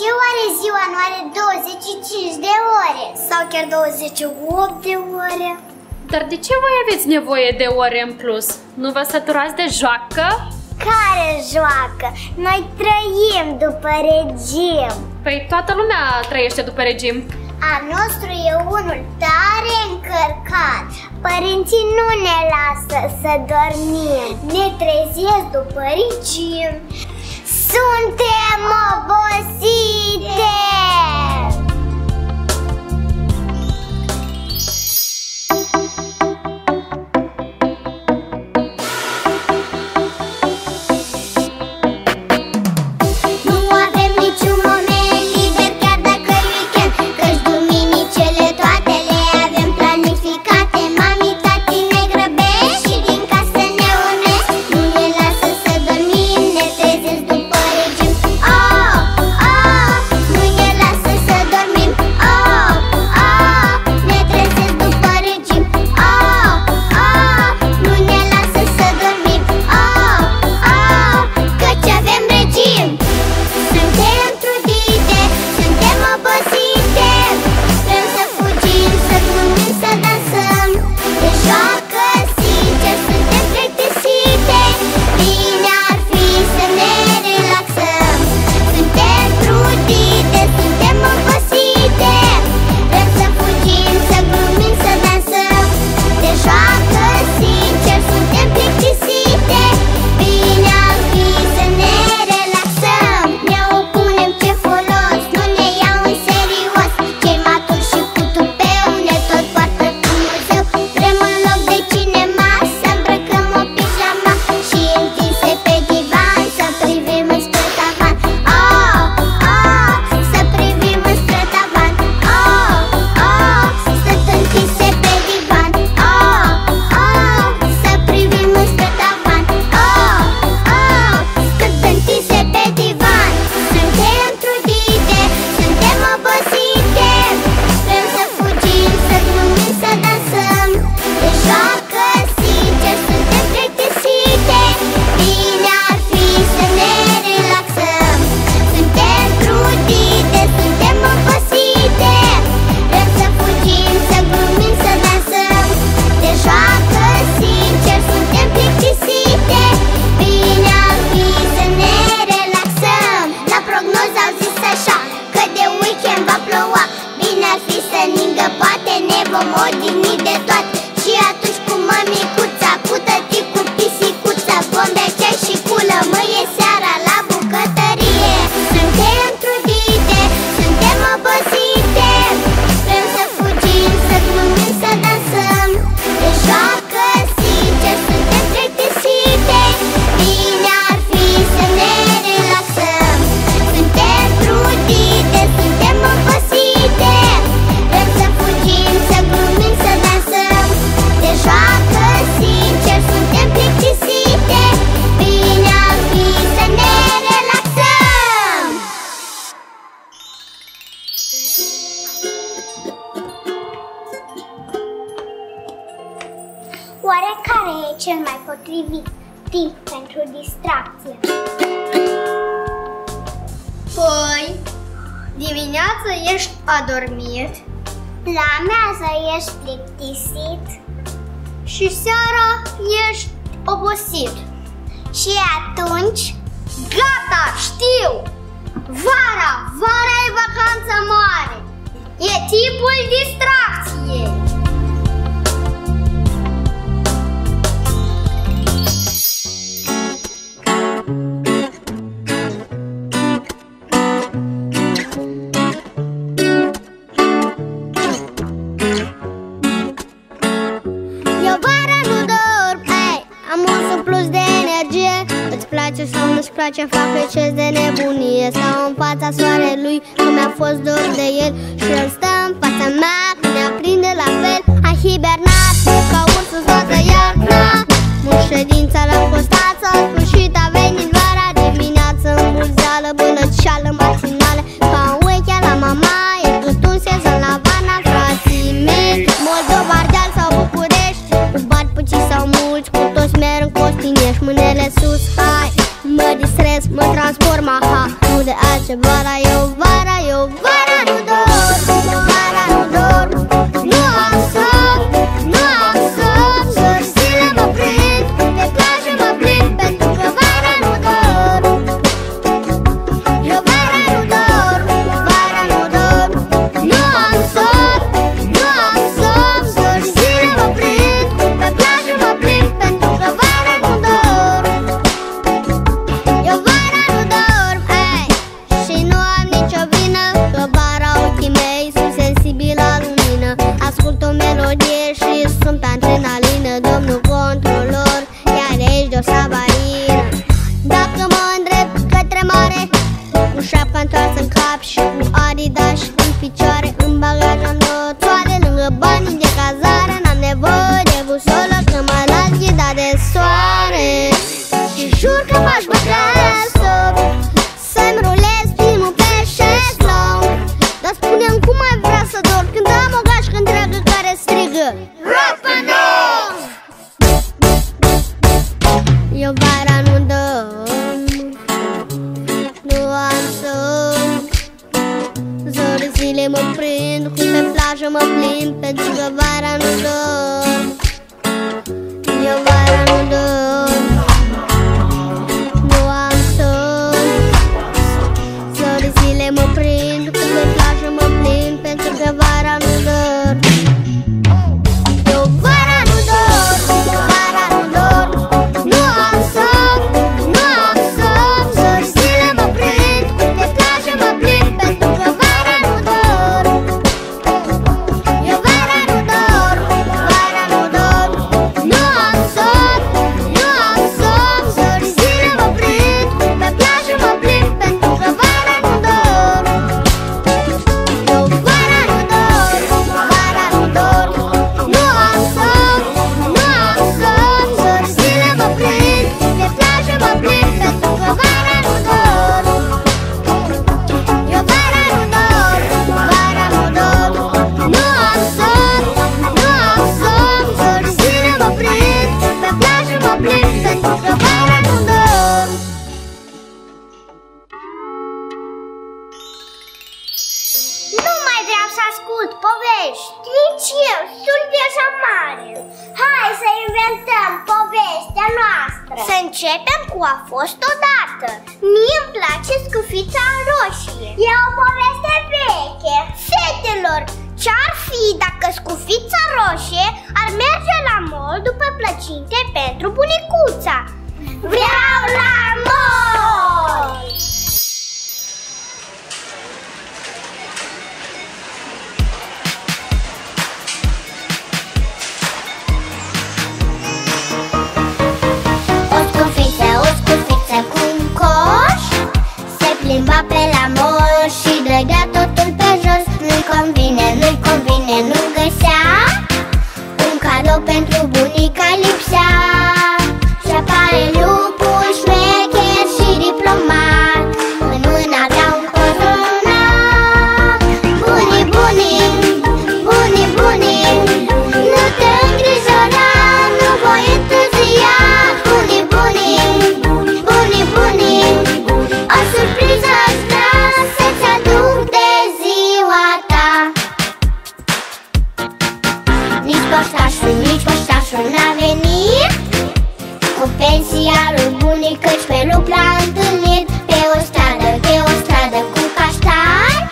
ce oare ziua nu are douăzeci și cinci de ore? Sau chiar douăzeci și opt de ore? Dar de ce voi aveți nevoie de ore în plus? Nu vă săturați de joacă? Care joacă? Noi trăim după regim. Păi toată lumea trăiește după regim. A nostru e unul tare încărcat. Părinții nu ne lasă să dormim. Ne treziesc după regim. Suntem obosite! mă distrez, mă transform, aha. Nu de altceva, vara eu, vara eu, vara nu dorm, vara nu dorm. Nu am somn, nu am somn, ori zile mă prind, pe plajă mă prind, pentru că vara nu dorm. Eu vara nu dorm, vara nu dorm. Nu am somn, nu am somn, ori zile mă prind, pe plajă mă prind, pentru că vara nu dorm. Eu vara nu dorm, ei, și nu am nicio vină că vara ochii mei sunt sensibili la lumină. Ascult o melodie și sunt pe adrenalină. Domnul controlor e aici de o sabarină. Dacă mă îndrept către mare, cu șapca întoarsă în cap și cu Adidas și în picioare, în bagaj am două toale, lângă banii de cazare. N-am nevoie de busolă că mă las ghida de soare și jur că m-aș băga la stop să-mi rulez filmul pe șeslong. Dar spune-mi cum ai vrea să dorm când am o gașcă întreagă care strigă rock and roll. Eu vara nu dorm, nu am somn, zorii zile mă prind, cu pe plajă mă plimb, pentru că vara nu dorm. Eu vara nu dorm, nu am somn, zorii zile mă prind, cu pe plajă mă plimb, pentru că vara nu dorm. Eu vara nu dorm, vara nu dorm. Nu am somn, nu am somn, ori zile mă prind, pe plajă mă prind, pentru că vara nu dorm. Eu vara nu dorm, vara nu dorm. Nu am somn, nu am somn, ori zile mă prind, pe plajă mă prind, pentru că vara nu dorm. Eu vara nu dorm, vara nu dorm. Nu am somn, nu am somn, ori zile mă prind, pe plajă mă prind, pentru că vara nu dorm. Eu vara nu dorm, vara nu dorm. Nu am somn, nu am somn, ori zile mă prind, pe plajă mă prind, pentru că vara nu dorm. Nu mai vreau să ascult povești, nici eu, sunt deja mare. Hai să inventăm povestea noastră. Să începem cu a fost odată. Mie îmi place scufița roșie. E o poveste veche. Fetelor, ce-ar fi dacă scufița roșie ar merge la mall după plăcinte pentru bunicuța? Vreau la mall! O scufiță, o scufiță cu un coș se plimba pe la mol și drăgea totul pe jos. Nu-i convine, nu-i convine, nu găsea un cadou pentru bunica lipsea. Și apare lupul șmecher și diplomat, în mână avea un cozonac. Bunii, bunii, bunii, bunii, nu te îngrijora, nu voi întârzia. Bunii, bunii, bunii, bunii, o surpriză îți vreau să-ți aduc de ziua ta. Nici poștașul, nici poștașul n-a venit cu pensia lui bunic, căci pe lup l-a întâlnit. Pe o stradă, pe o stradă cu caștani,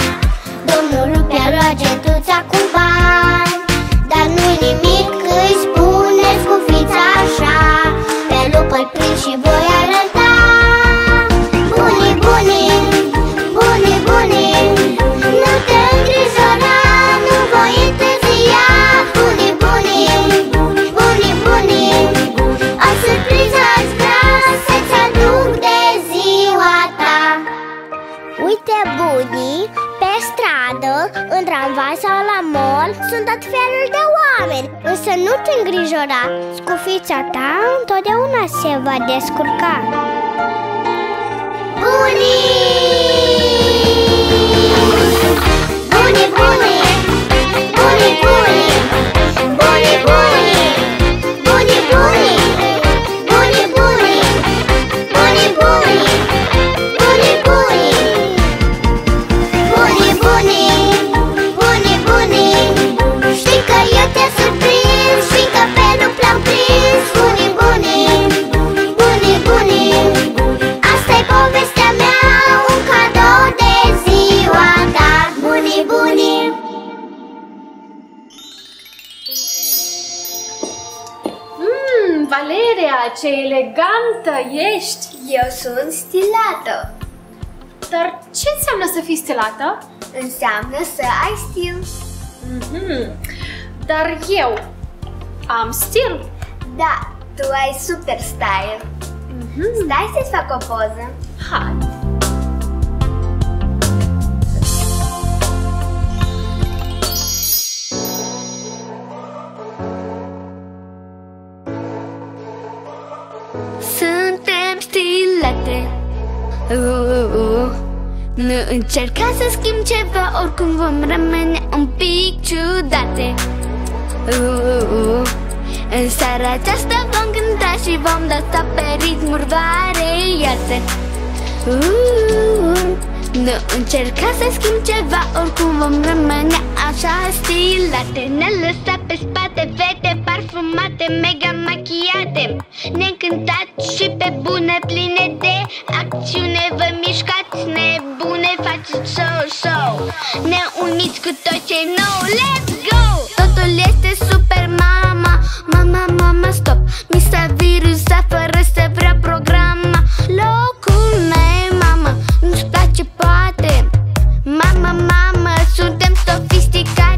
domnul lup i-a luat getuța cu bani. Dar nu-i nimic, îi spune scufița așa, pe lup îl prind și voi arăta. Bunii, bunii, bunii, bunii, nu te îngrijora, nu voi întârzia. Bunii, bunii, bunii, bunii, o surpriză îți vreau să-ți aduc de ziua ta. Uite, bunii, pe stradă, în tramvai sau la mall, sunt tot felul de oameni. Însă nu te îngrijora, scufița ta întotdeauna se va descurca. Bunii, bunii, bunii, bunii, bunii, bunii, bunii, bunii, bunii, bunii, bunii, bunii, bunii. ce elegantă ești! Eu sunt stilată! Dar ce înseamnă să fii stilată? Înseamnă să ai stil! Mm-hmm. Dar eu am stil! Da, tu ai super style! Mm-hmm. Stai să-ți fac o poză! Hai! Uh, uh. Nu încerca să schimb ceva, oricum vom rămâne un pic ciudate. uh, uh. În seara aceasta vom cânta și vom dansa pe ritmuri variate. uh, uh. Nu încerca să schimb ceva, oricum vom rămâne așa stilate. Ne lăsa pe spate fete parfumate, mega machiate. Ne-am cântat și pe bune, pline de acțiune. Vă mișcați nebune, faceți show-show. Ne uniți cu tot ce nou, let's go! Totul este super, mama, mama, mama, stop. Mi s-a virusat fără să vreau programa. Locul meu, mama, nu-ți place poate. Mama, mama, suntem sofisticate.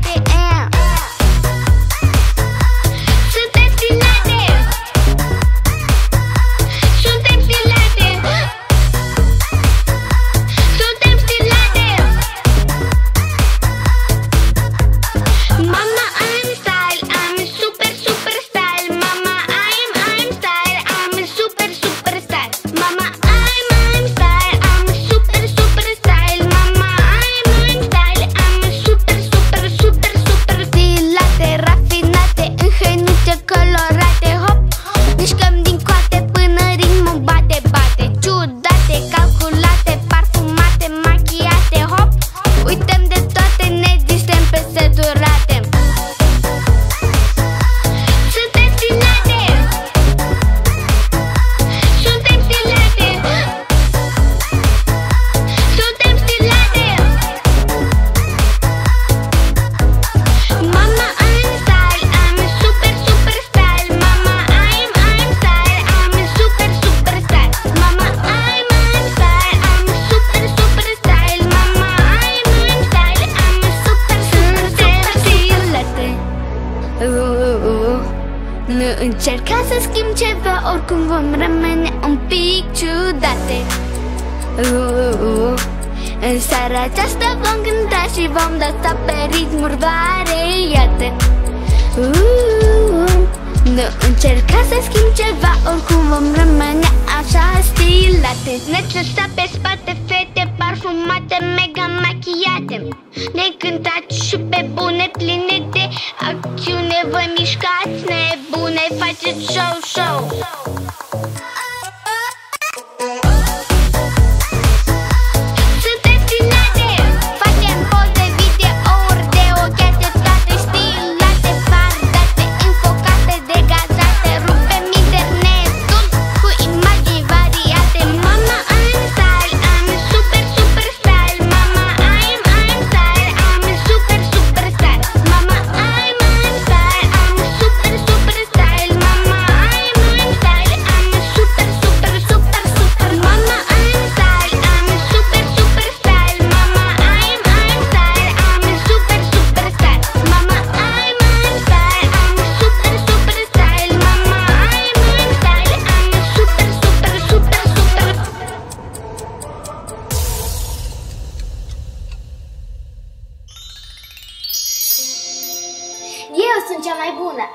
Încerca să schimb ceva, oricum vom rămâne un pic ciudate. uh, uh. În seara aceasta vom cânta și vom dansa pe ritmuri variate. uh, uh. Nu încerca să schimb ceva, oricum vom rămâne așa stilate. Ne-ați lăsat pe spate fete parfumate, mega machiate. Ne cântați și pe bune, pline de acțiune. Vă mișcați nebune, faceți show-show.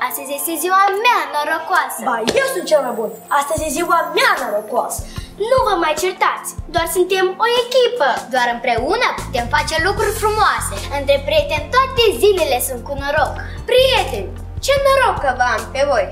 Astăzi este ziua mea norocoasă. Ba, eu sunt cel mai bun. Astăzi e ziua mea norocoasă. Nu vă mai certați, doar suntem o echipă. Doar împreună putem face lucruri frumoase. Între prieteni toate zilele sunt cu noroc. Prieteni, ce noroc că vă am pe voi!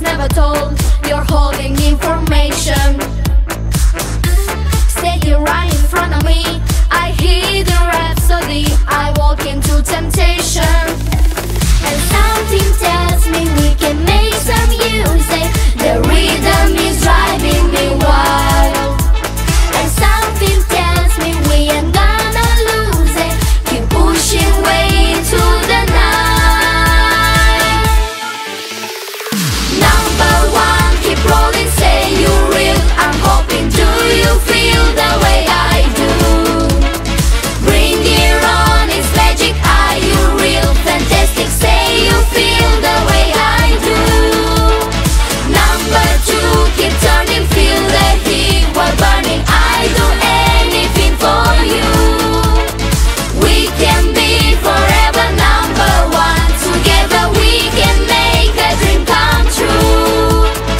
Never told, you're holding information. into temptation. And something tells me we can make some music. The rhythm is driving me wild. And something tells me we ain't gonna lose it. Keep pushing way into the night. Number one, keep rolling, say you're real. I'm hoping, do you feel the way I do? Bring it on, it's magic, are you real? Fantastic, say you feel the way I do. Number two, keep turning, feel the heat, we're burning. I do anything for you. We can be forever number one. Together we can make a dream come true.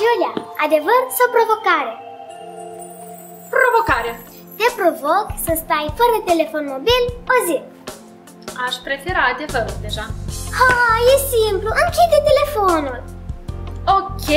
Julia, adevăr sau provocare? Provocare. Te provoc să stai fără telefon mobil o zi. Aș prefera adevărul deja. Ha, e simplu, închide telefonul. Ok.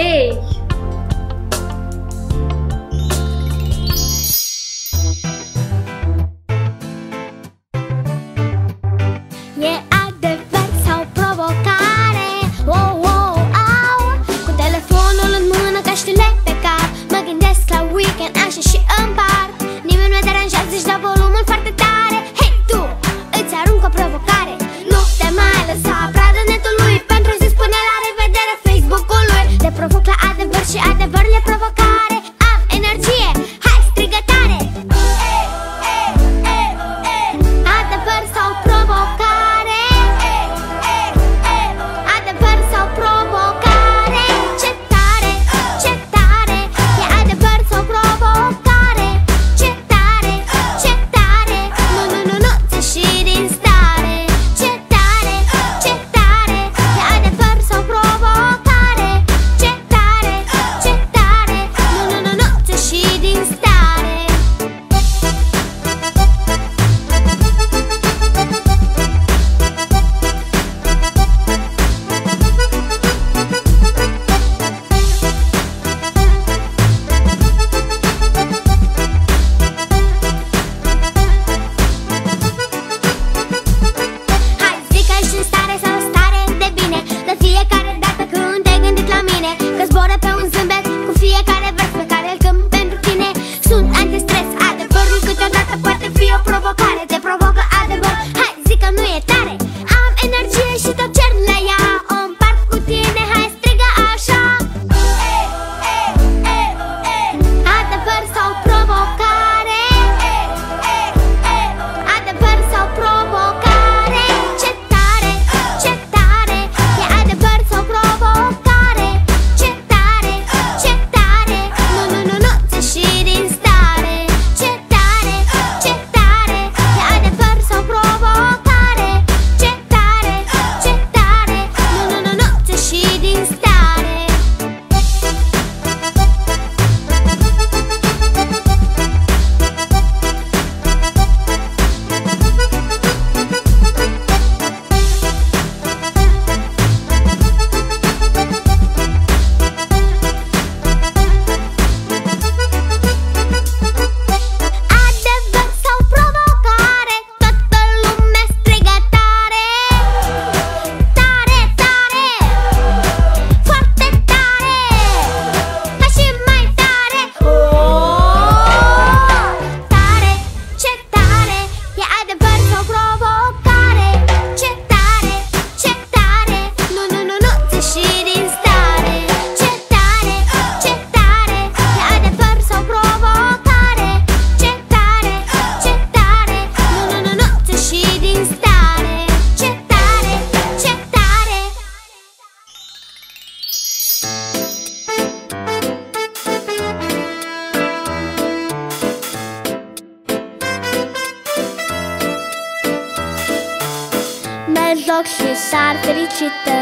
joc și sar fericită,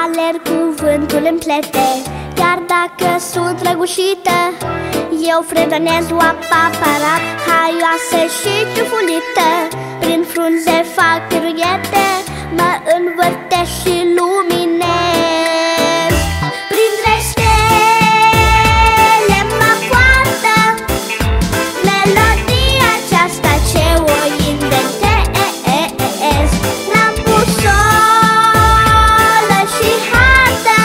alerg cu vântul în plete. Chiar dacă sunt răgușită, eu fredonez oapa parat, haioasă și ciufulită. Prin frunze fac piruete, mă învârte și luminez. Printre stele mă poartă melodia aceasta ce o inventez. N-am pus solă și hartă,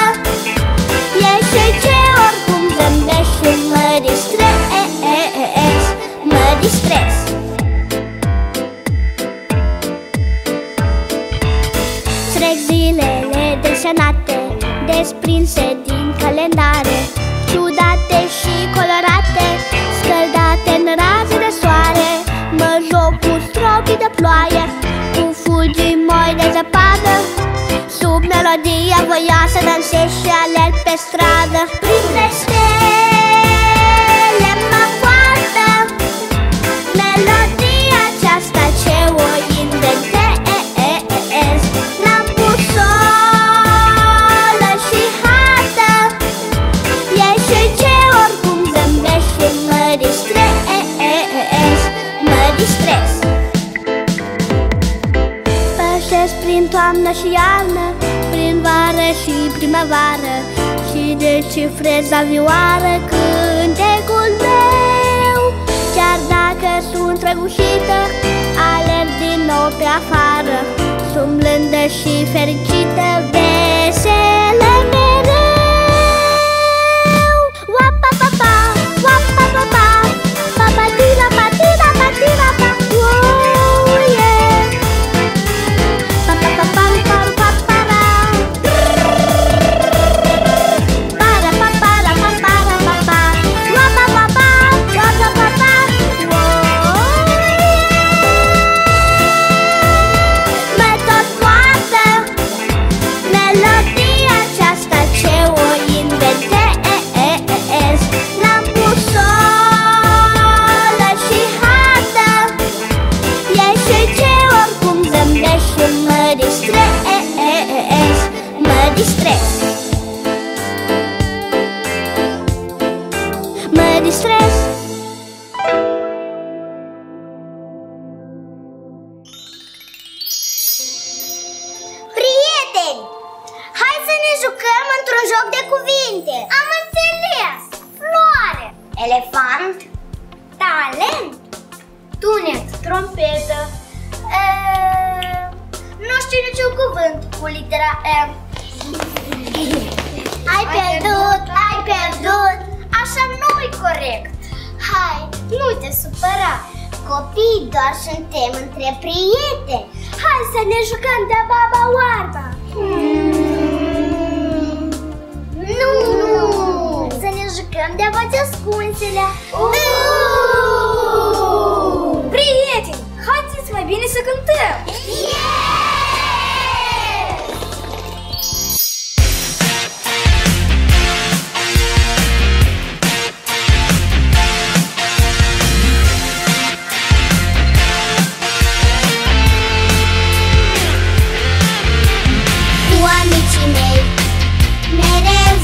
ieșe ce oricum zâmbesc și mă distrez, mă distrez. Trec zilele desenate, desprinse din calendare, ciudate și colorate, scăldate în raze de soare. Mă joc cu stropii de ploaie, cu fugii moi de zăpadă, sub melodia voioasă dansez și alerg pe stradă. Printre stele mă poartă melodia aceasta ce o inventez. Prin toamnă și iarnă, prin vară și primăvară, și decifrez la vioară cântecul meu. Chiar dacă sunt răgușită, alerg din nou pe afară, sunt blândă și fericită, veselă mereu. Oapa-pa-pa, oapa-pa-pa, pa-pa-tira-pa-tira-pa-tira-pa. Mereu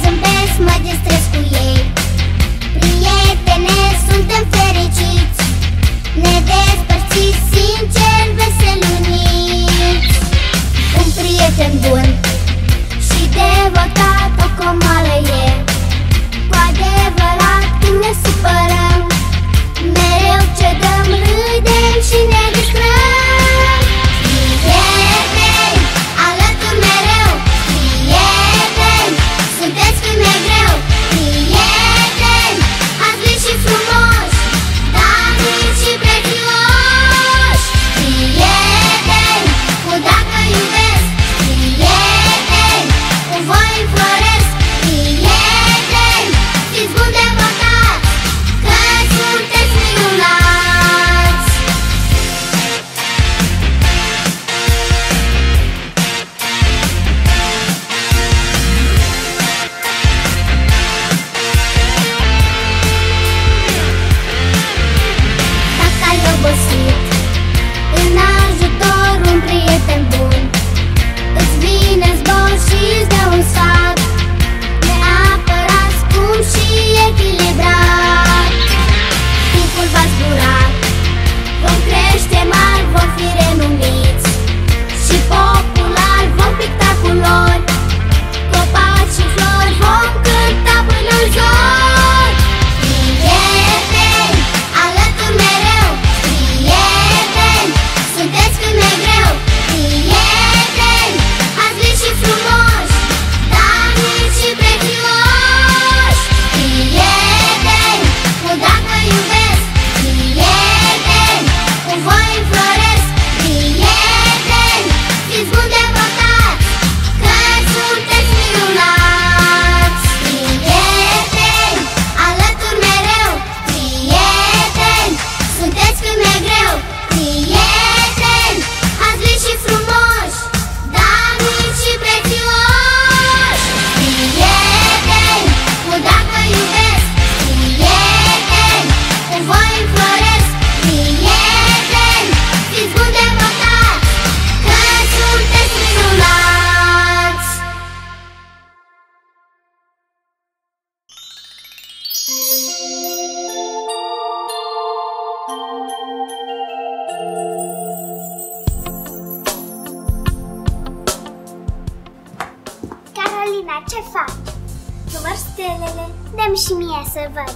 zâmbesc, mă distrez cu ei. Prietene, suntem fericiți. ce fac. Număr stelele, dă-mi și mie să văd.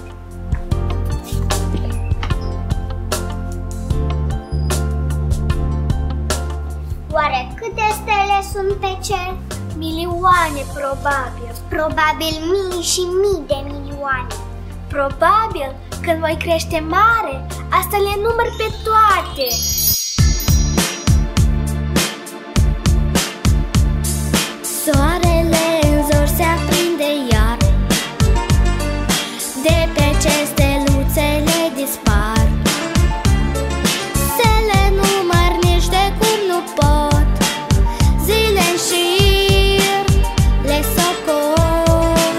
Oare câte stele sunt pe cer? Milioane, probabil. Probabil mii și mii de milioane. Probabil, când voi crește mare, asta le număr pe toate. Soarele în zor se aprinde iar, de pe ce steluțele dispar. Se le număr nici de cum nu pot, zile în șir le socot.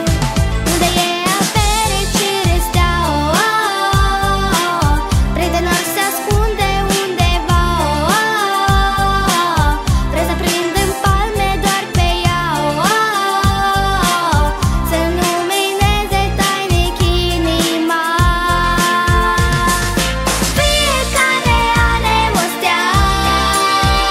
Unde e a fericire steaua, oh, oh, oh, oh. Prietenor se ascunde undeva, oh, oh, oh. Vreau să prind în palme doar pe ea, oh, oh, oh. Să lumineze tainic inima. Fiecare are o stea,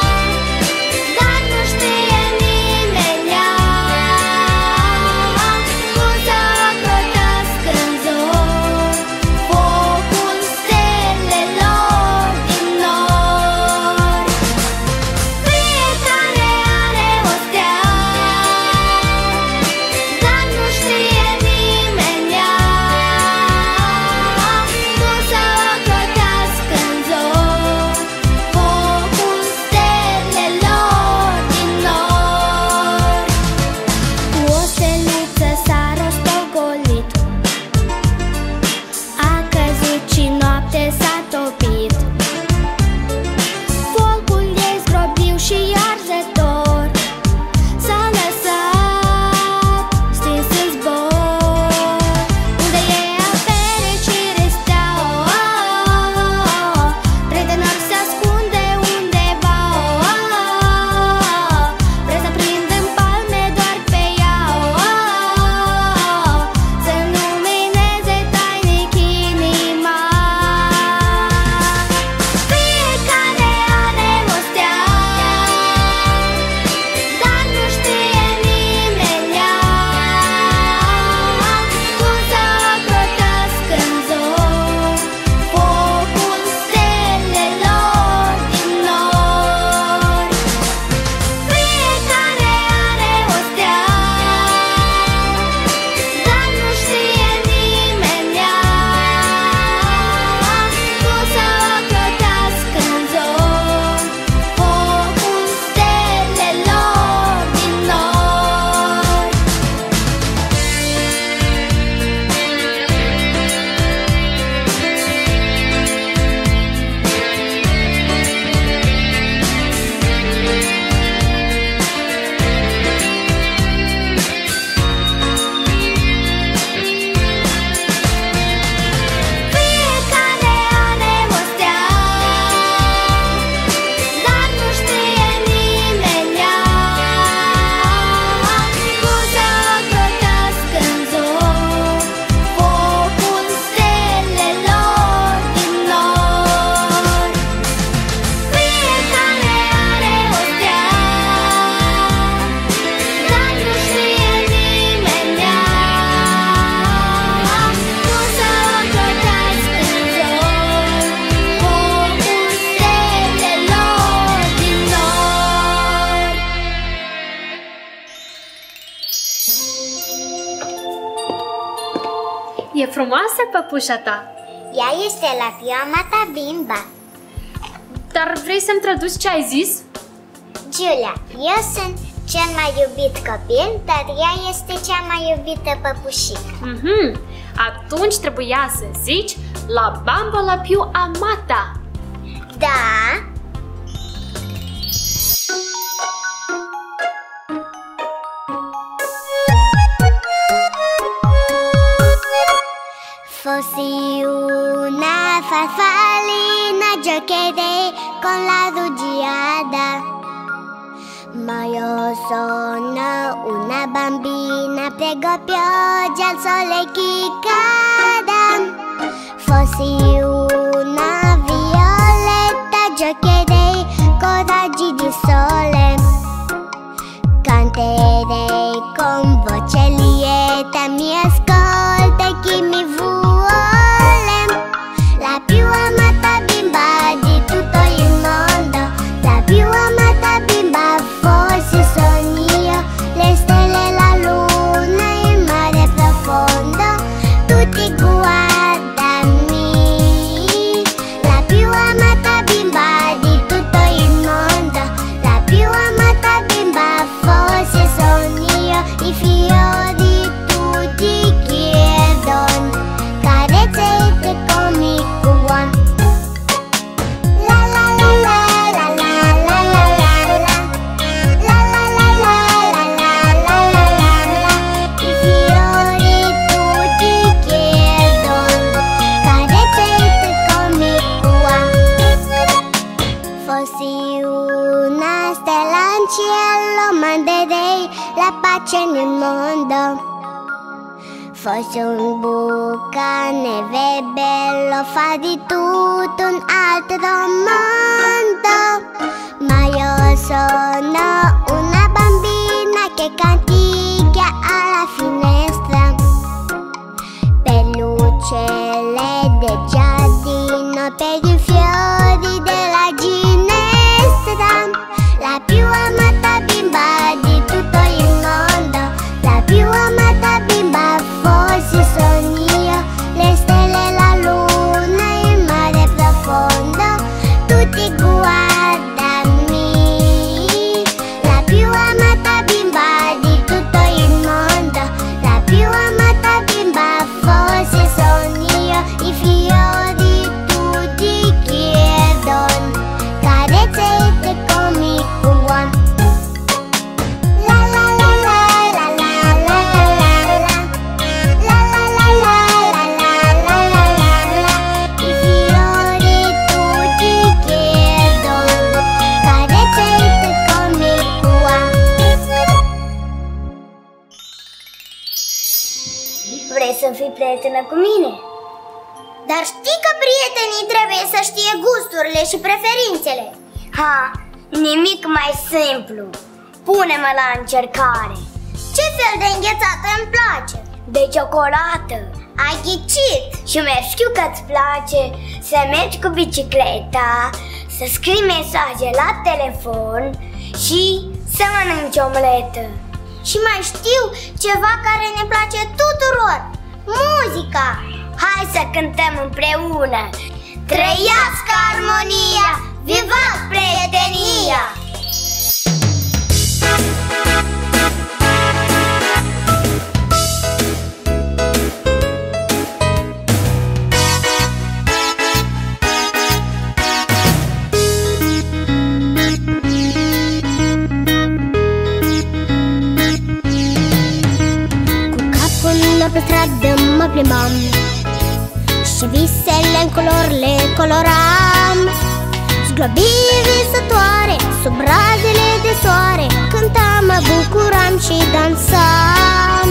dar nu știe nimeni ea cum să o crotească în zor, focul stelelor din nori. Fiecare are o stea, dar nu știe nimeni ea cum să o crotească în zor, focul stelelor din nori. Cu o steluță s-a rostogolit, a căzut și noapte s-a topit. Focul e zgrobiu și arzător, s-a lăsat stins în zbor. Unde e a fericire steaua, oh, oh, oh, oh, oh. Prietenor se ascunde undeva, oh, oh, oh, oh. Vreau să prind în palme doar pe ea, oh, oh, oh, oh. Să lumineze tainic inima. Fiecare are o stea, dar nu știe nimeni ea cum să o crotească în zor, focul stelelor din nori. Fiecare are o stea, dar nu știe nimeni ea cum să o crotească în zor, focul stelelor din nori. Fiecare are o stea, dar nu știe nimeni ea cum să o crotească în zor, focul stelelor din nori. Fiecare are o stea, dar nu știe nimeni ea cum să o crotească în zor, focul stelelor din nori. E frumoasă păpușa ta, Ea este la fiama ta, Bimba. dar vrei să-mi traduci ce ai zis? Julia, eu sunt cel mai iubit copil, dar ea este cea mai iubită păpușică. Mhm. Atunci trebuia să zici la bambola più amata. Da, fossi una farfallina giocherei con la rugiada, ma io sono una bambina, prego pioggia al sole chi cada. Fossi una violetta giocherei con raggi di sole, canterei con voce avea pace în mondă. Fosse un bucane ve bello, fa di tutto un altro mondo. Ma io sono una bambina che canticchia alla finestra, per lucelle del giardino, per i fiori della ginestra. La più amata bimba di tutto il mondo, la più amata bimba forse sono io. Le stelle, la luna, il mare profondo, tutti guardami. La più amata bimba di tutto il mondo, la più amata bimba forse sono io. I fiori tutti chiedono carezze e comi cu oameni. Vrei să fii prietenă cu mine? Dar știi că prietenii trebuie să știe gusturile și preferințele. Ha, nimic mai simplu. Pune-mă la încercare. Ce fel de înghețată îmi place? De ciocolată. Ai ghicit! Și mi-e știu că-ți place să mergi cu bicicleta, să scrii mesaje la telefon și să mănânci omletă. Și mai știu ceva care ne place tuturor, muzica! Hai să cântăm împreună! Trăiască armonia, vivat prietenia! Pe stradă mă plimbam și visele în culori le coloram. Zglobii visătoare sub razele de soare, cântam, mă bucuram și dansam.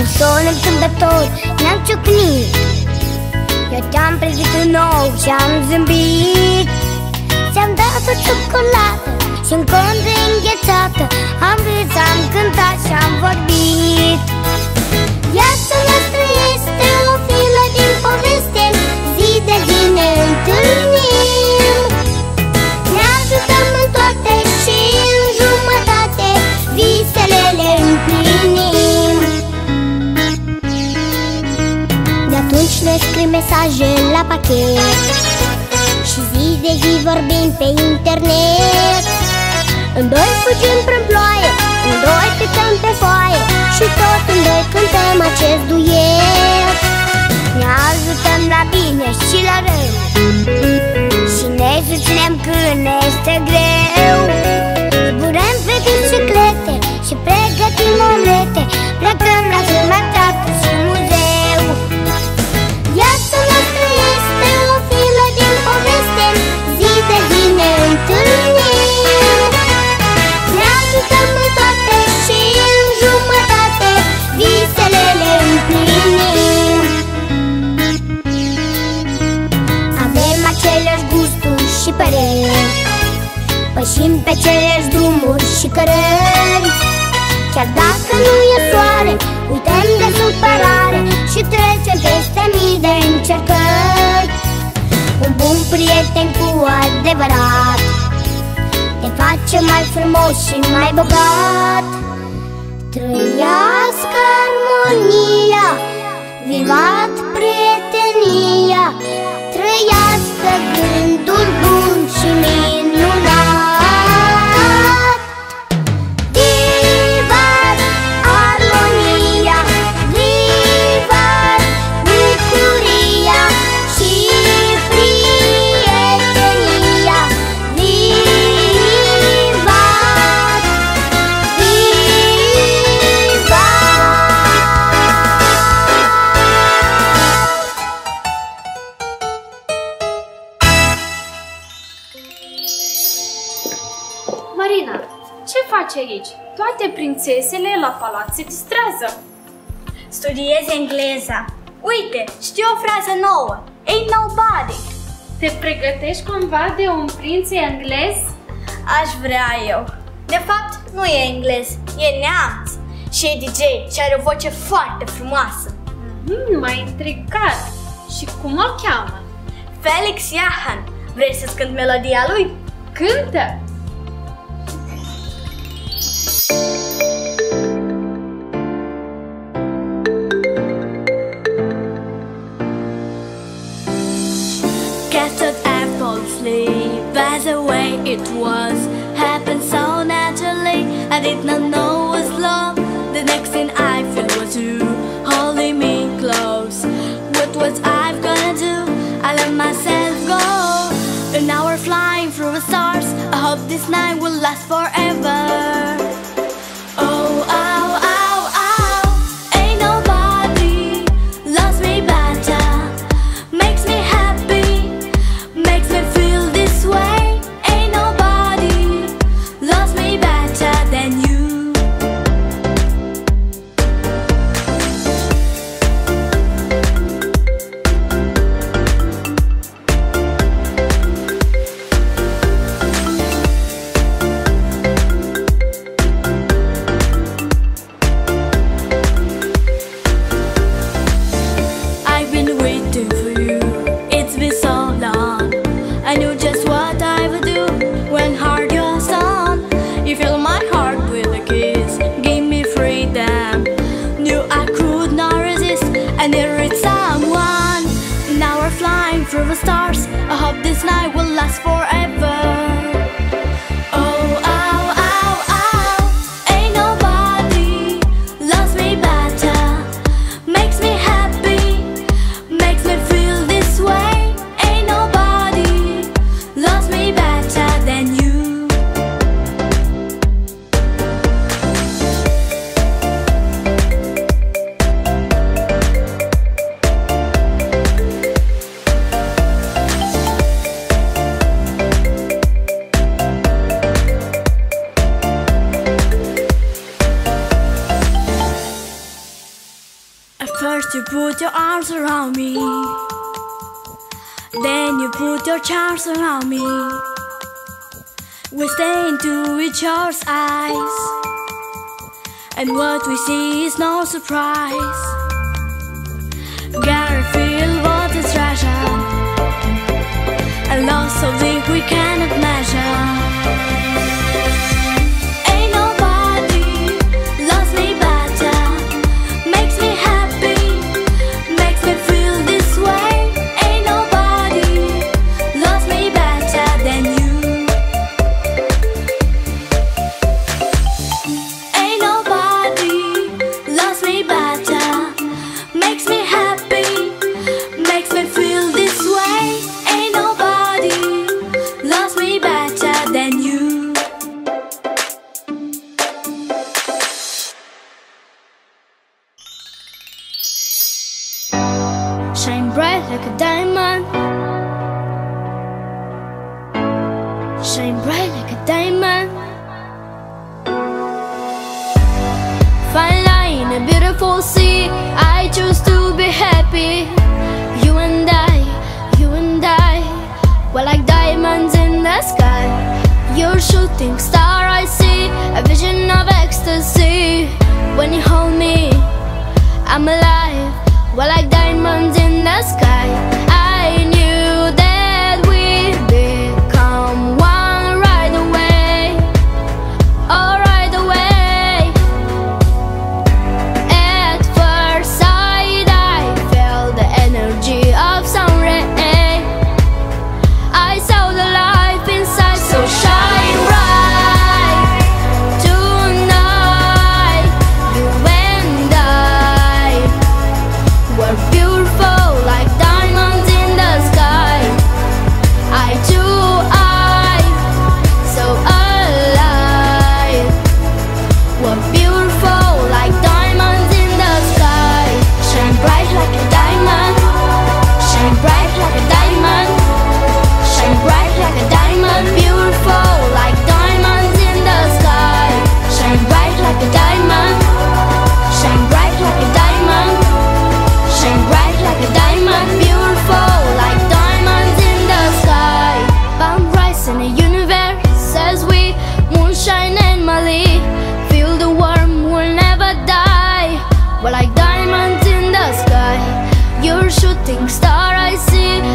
Un son întâmplător ne-am ciocnit, eu te-am privit din nou și am zâmbit. Ți-am dat o ciocolată și în cont de înghețată, am vis, am cântat și am vorbit. Viața noastră este o filă din poveste, zi de zi ne întâlnim. Ne ajutăm în toate și în jumătate, visele le împlinim. De-atunci ne scrim mesaje la pachet și zi de zi vorbim pe internet. În doi fugim prin ploaie, în doi picăm pe foaie și tot în doi cântăm acest duet. Ne ajutăm la bine și la rău și ne susținem când ne este greu. Zburăm pe biciclete și pregătim omlete, plecăm la filmatate și muzeu. Viața noastră este o filă din poveste, zi de zi ne întâlnim. Pășim pe aceleași drumuri și cărări, chiar dacă nu e soare, uităm de supărare și trecem peste mii de încercări. Un bun prieten cu adevărat te face mai frumos și mai bogat. Trăiască armonia, vivat prietenia, trăiască gândul bun și minunat. Marina, Ce faci aici? Toate prințesele la palat se distrează. Studiez engleza. Uite, știu o frază nouă. Ain't nobody. Te pregătești cumva de un prinț englez? Aș vrea eu. De fapt, nu e englez, e neamț. Și e D J și are o voce foarte frumoasă. Mm, m-ai intrigat. Și cum îl cheamă? Felix Jahan. Vrei să-ți cânt melodia lui? Cântă! Gathered apple sleep as the way it was. Happened so naturally, I did not know was love. The next thing I feel was you holding me close. What was I gonna do? I let myself go. And now we're flying through the stars. I hope this night will last forever. Oh, oh, oh. Around me, we stay into each other's eyes, and what we see is no surprise. Garfield, what a treasure, a love so deep we cannot measure. Beautiful like diamonds.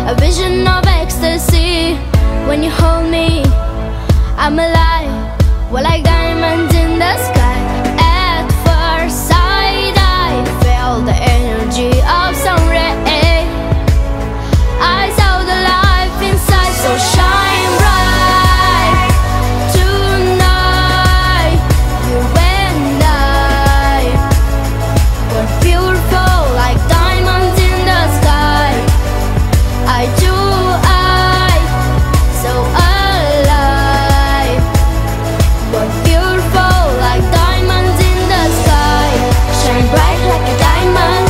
a vision of ecstasy. When you hold me, I'm alive, well, like diamonds in the sky. At first sight, I felt the energy of sun ray. I saw the life inside, so shine bright tonight. You and I were beautiful like diamonds in the sky. I do, I so alive. We're beautiful like diamonds in the sky. Shine bright like a diamond.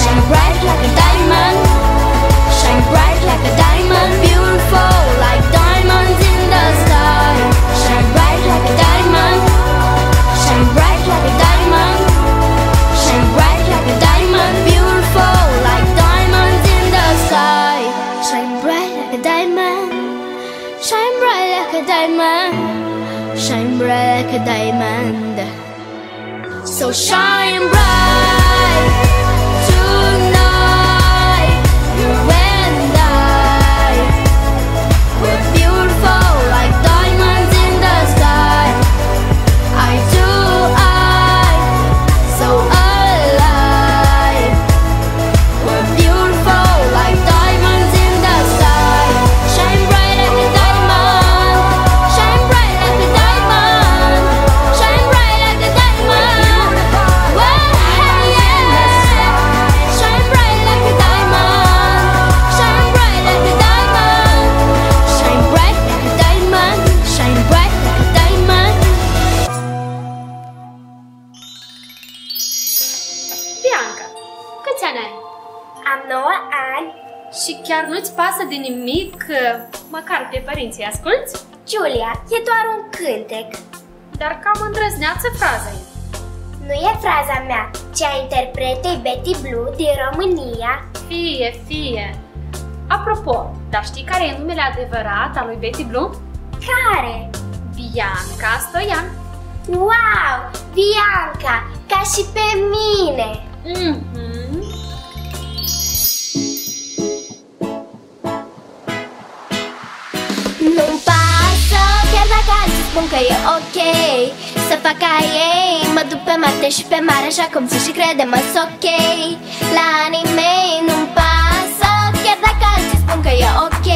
Shine bright like a diamond. Shine bright like a diamond. Beautiful like diamonds in the sky. Shine bright like a diamond. Shine bright like a diamond. Shine bright like a diamond. Beautiful like diamonds in the sky. Shine bright like a diamond. Shine bright like a diamond. Shine bright like a diamond. So shine bright tonight. You and I were beautiful like diamonds in the sky. I do, I so alive. We're beautiful like diamonds in the sky. Shine bright like a diamond. Shine bright like a diamond. Shine bright like a diamond. Well, hey, yeah. Shine bright like a diamond. Shine bright like a diamond. Shine bright like a diamond. Shine bright like a diamond. Bianca, câți ani ai? Am nouă ani. Și chiar nu-ți pasă de nimic, măcar pe părinții asculți? Julia, e doar un cântec. Dar cam îndrăzneață fraza e. Nu e fraza mea, ci a interpretei Betty Blue din România. Fie, fie. Apropo, dar știi care e numele adevărat al lui Betty Blue? Care? Bianca Stoian. Wow! Bianca, ca și pe mine! Mhm. Nu-mi pasă, chiar dacă alții spun că e ok să fac ca ei. Mă duc pe Marte și pe mare, așa cum ți și crede-mă, s ok. La anii mei nu-mi pasă, chiar dacă alții spun că e ok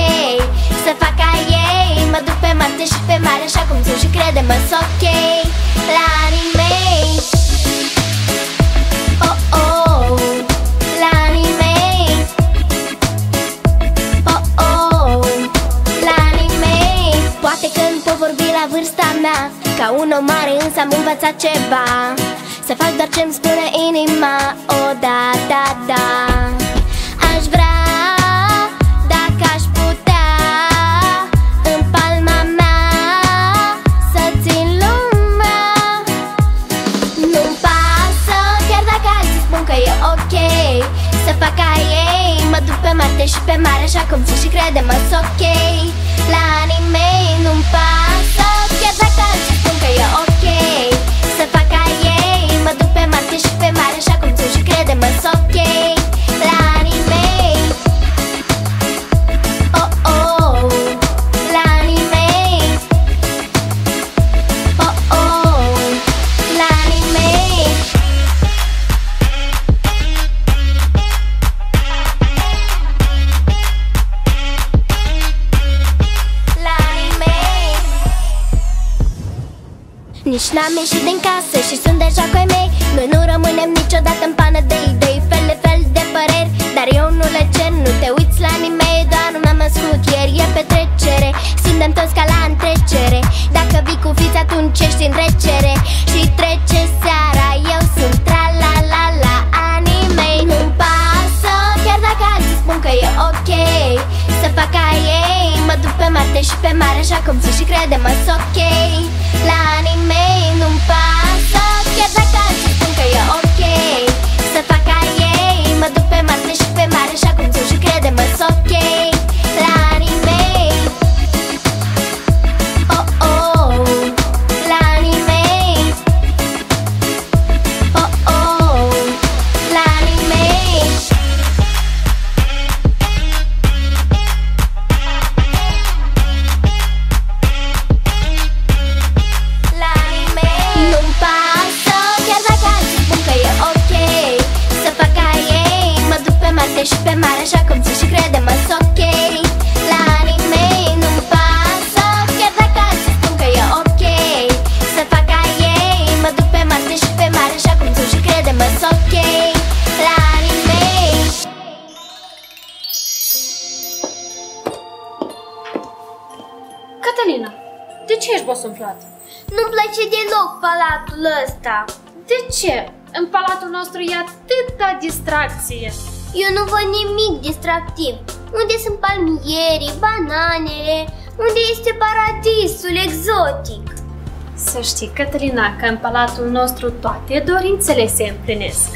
să fac ca ei. Mă duc pe Marte și pe mare, așa cum ți și crede-mă, s ok. La anii mei, oh, oh, la anii mei, oh, oh, la anii mei. Poate când pot vorbi la vârsta mea ca un om mare, însă am învățat ceva, să fac doar ce-mi spune inima. Oh, da, da, da. Aș vrea, dacă aș putea, în palma mea să țin lumea. Nu-mi pasă, chiar dacă alții spun că e ok să fac ca ei. Mă duc pe Marte și pe mare, așa cum ți și crede-mă, s ok. La anii mei nu-mi pasă, chiar dacă alții spun că e ok să fac ca ei. Mă duc pe Marte și pe mare, așa cum ți și crede-mă, s ok. La anii mei, oh, oh, la anii mei, oh, oh, la anii mei. La anii mei. Nici n-am ieșit din casă și sunt deja cu ai mei. Noi nu rămânem niciodată în pană de idei, fel de fel de păreri, dar eu nu le cer. Nu te uiți la nimeni, doar nu mi-am născut ieri, e petrecere. Suntem toți ca la întrecere, dacă vii cu fiți atunci ești în trecere. Și trece seara, eu sunt tra-la-la-la. Anii mei nu-mi pasă, chiar dacă alții spun că e ok să fac ca ei. Mă duc pe Marte și pe mare, așa cum ți și crede-mă, s ok. La anii mei nu-mi pasă, chiar dacă alții spun că e ok să fac ca ei. Mă duc pe Marte și pe mare, așa cum ți și crede-mă, s ok. La anii mei, oh, oh, la anii mei, oh, oh, la anii mei. Cătălina, de ce ești bosunflată? Nu-mi place deloc palatul ăsta. De ce? În palatul nostru e atâta distracție. Eu nu văd nimic distractiv. Unde sunt palmierii, bananele, unde este paradisul exotic? Să știi, Cătălina, că în palatul nostru toate dorințele se împlinesc.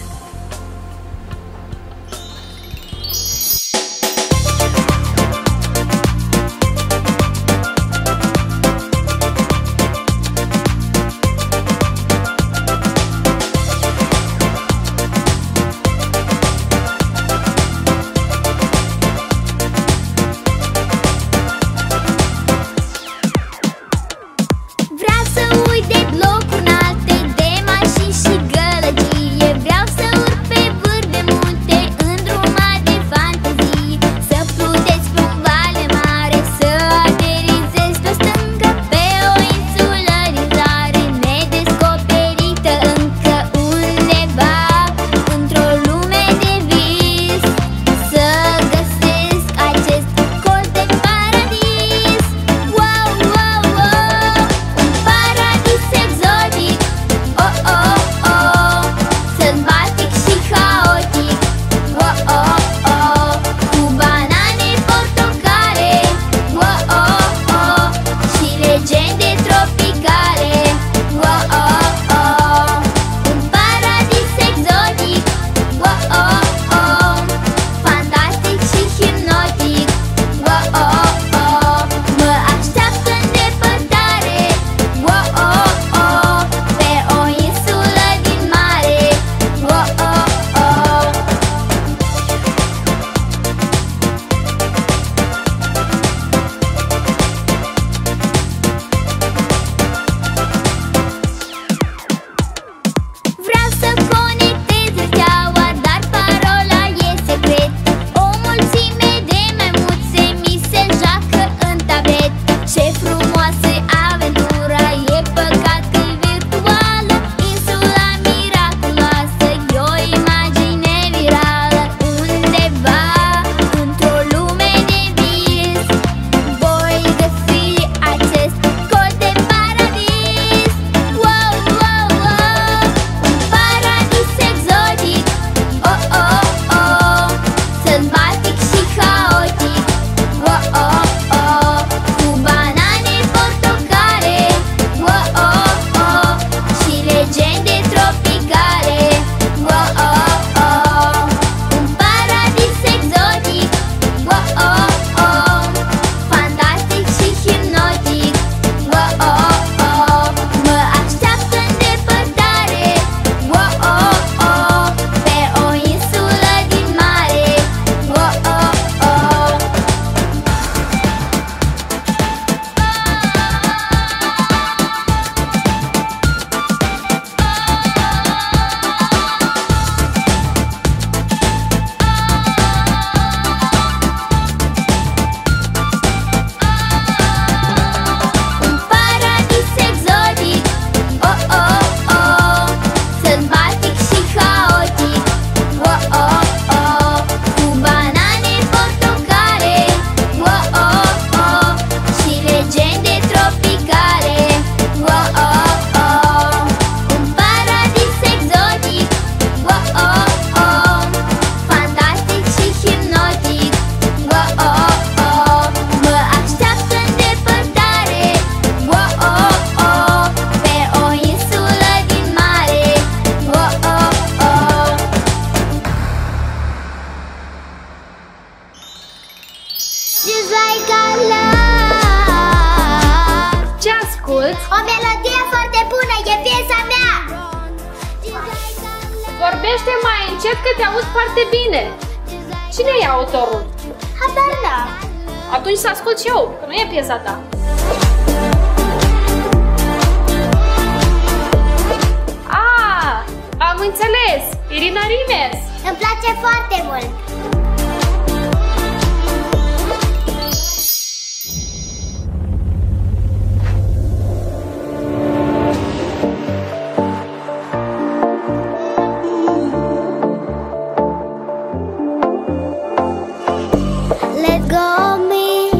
Let's go me,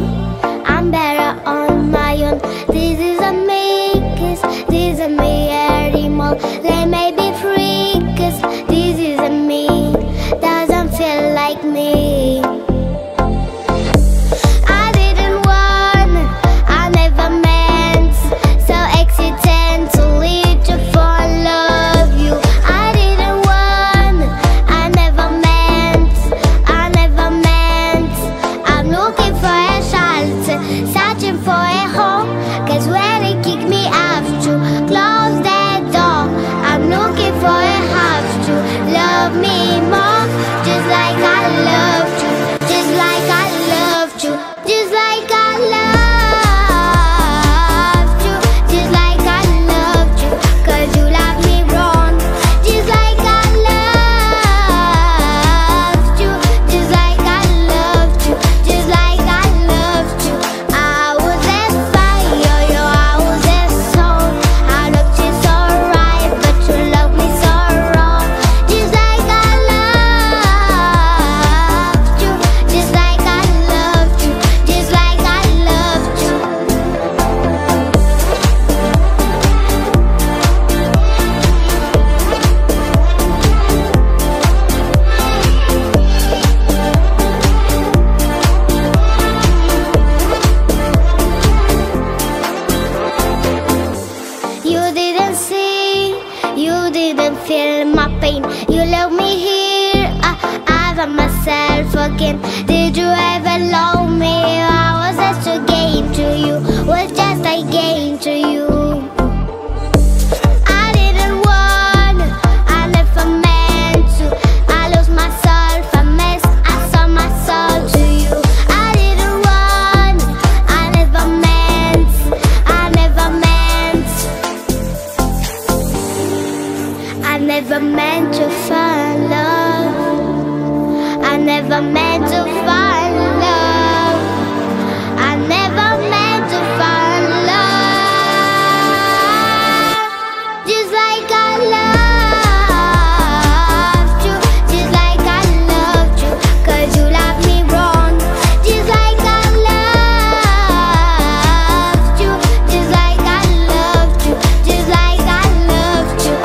I'm better on my own. myself again. Did you ever love me? I was just a game to you, was just a game to you. I didn't want, I left a man to, I lost myself, a mess, I saw my soul to you. I didn't want, I never meant, I never meant, I never meant to find love. I never meant to find love. I never meant to find love. Just like I loved you, just like I loved you, cause you loved me wrong. Just like I loved you, just like I loved you, just like I loved you.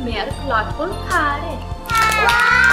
Merg la culcare!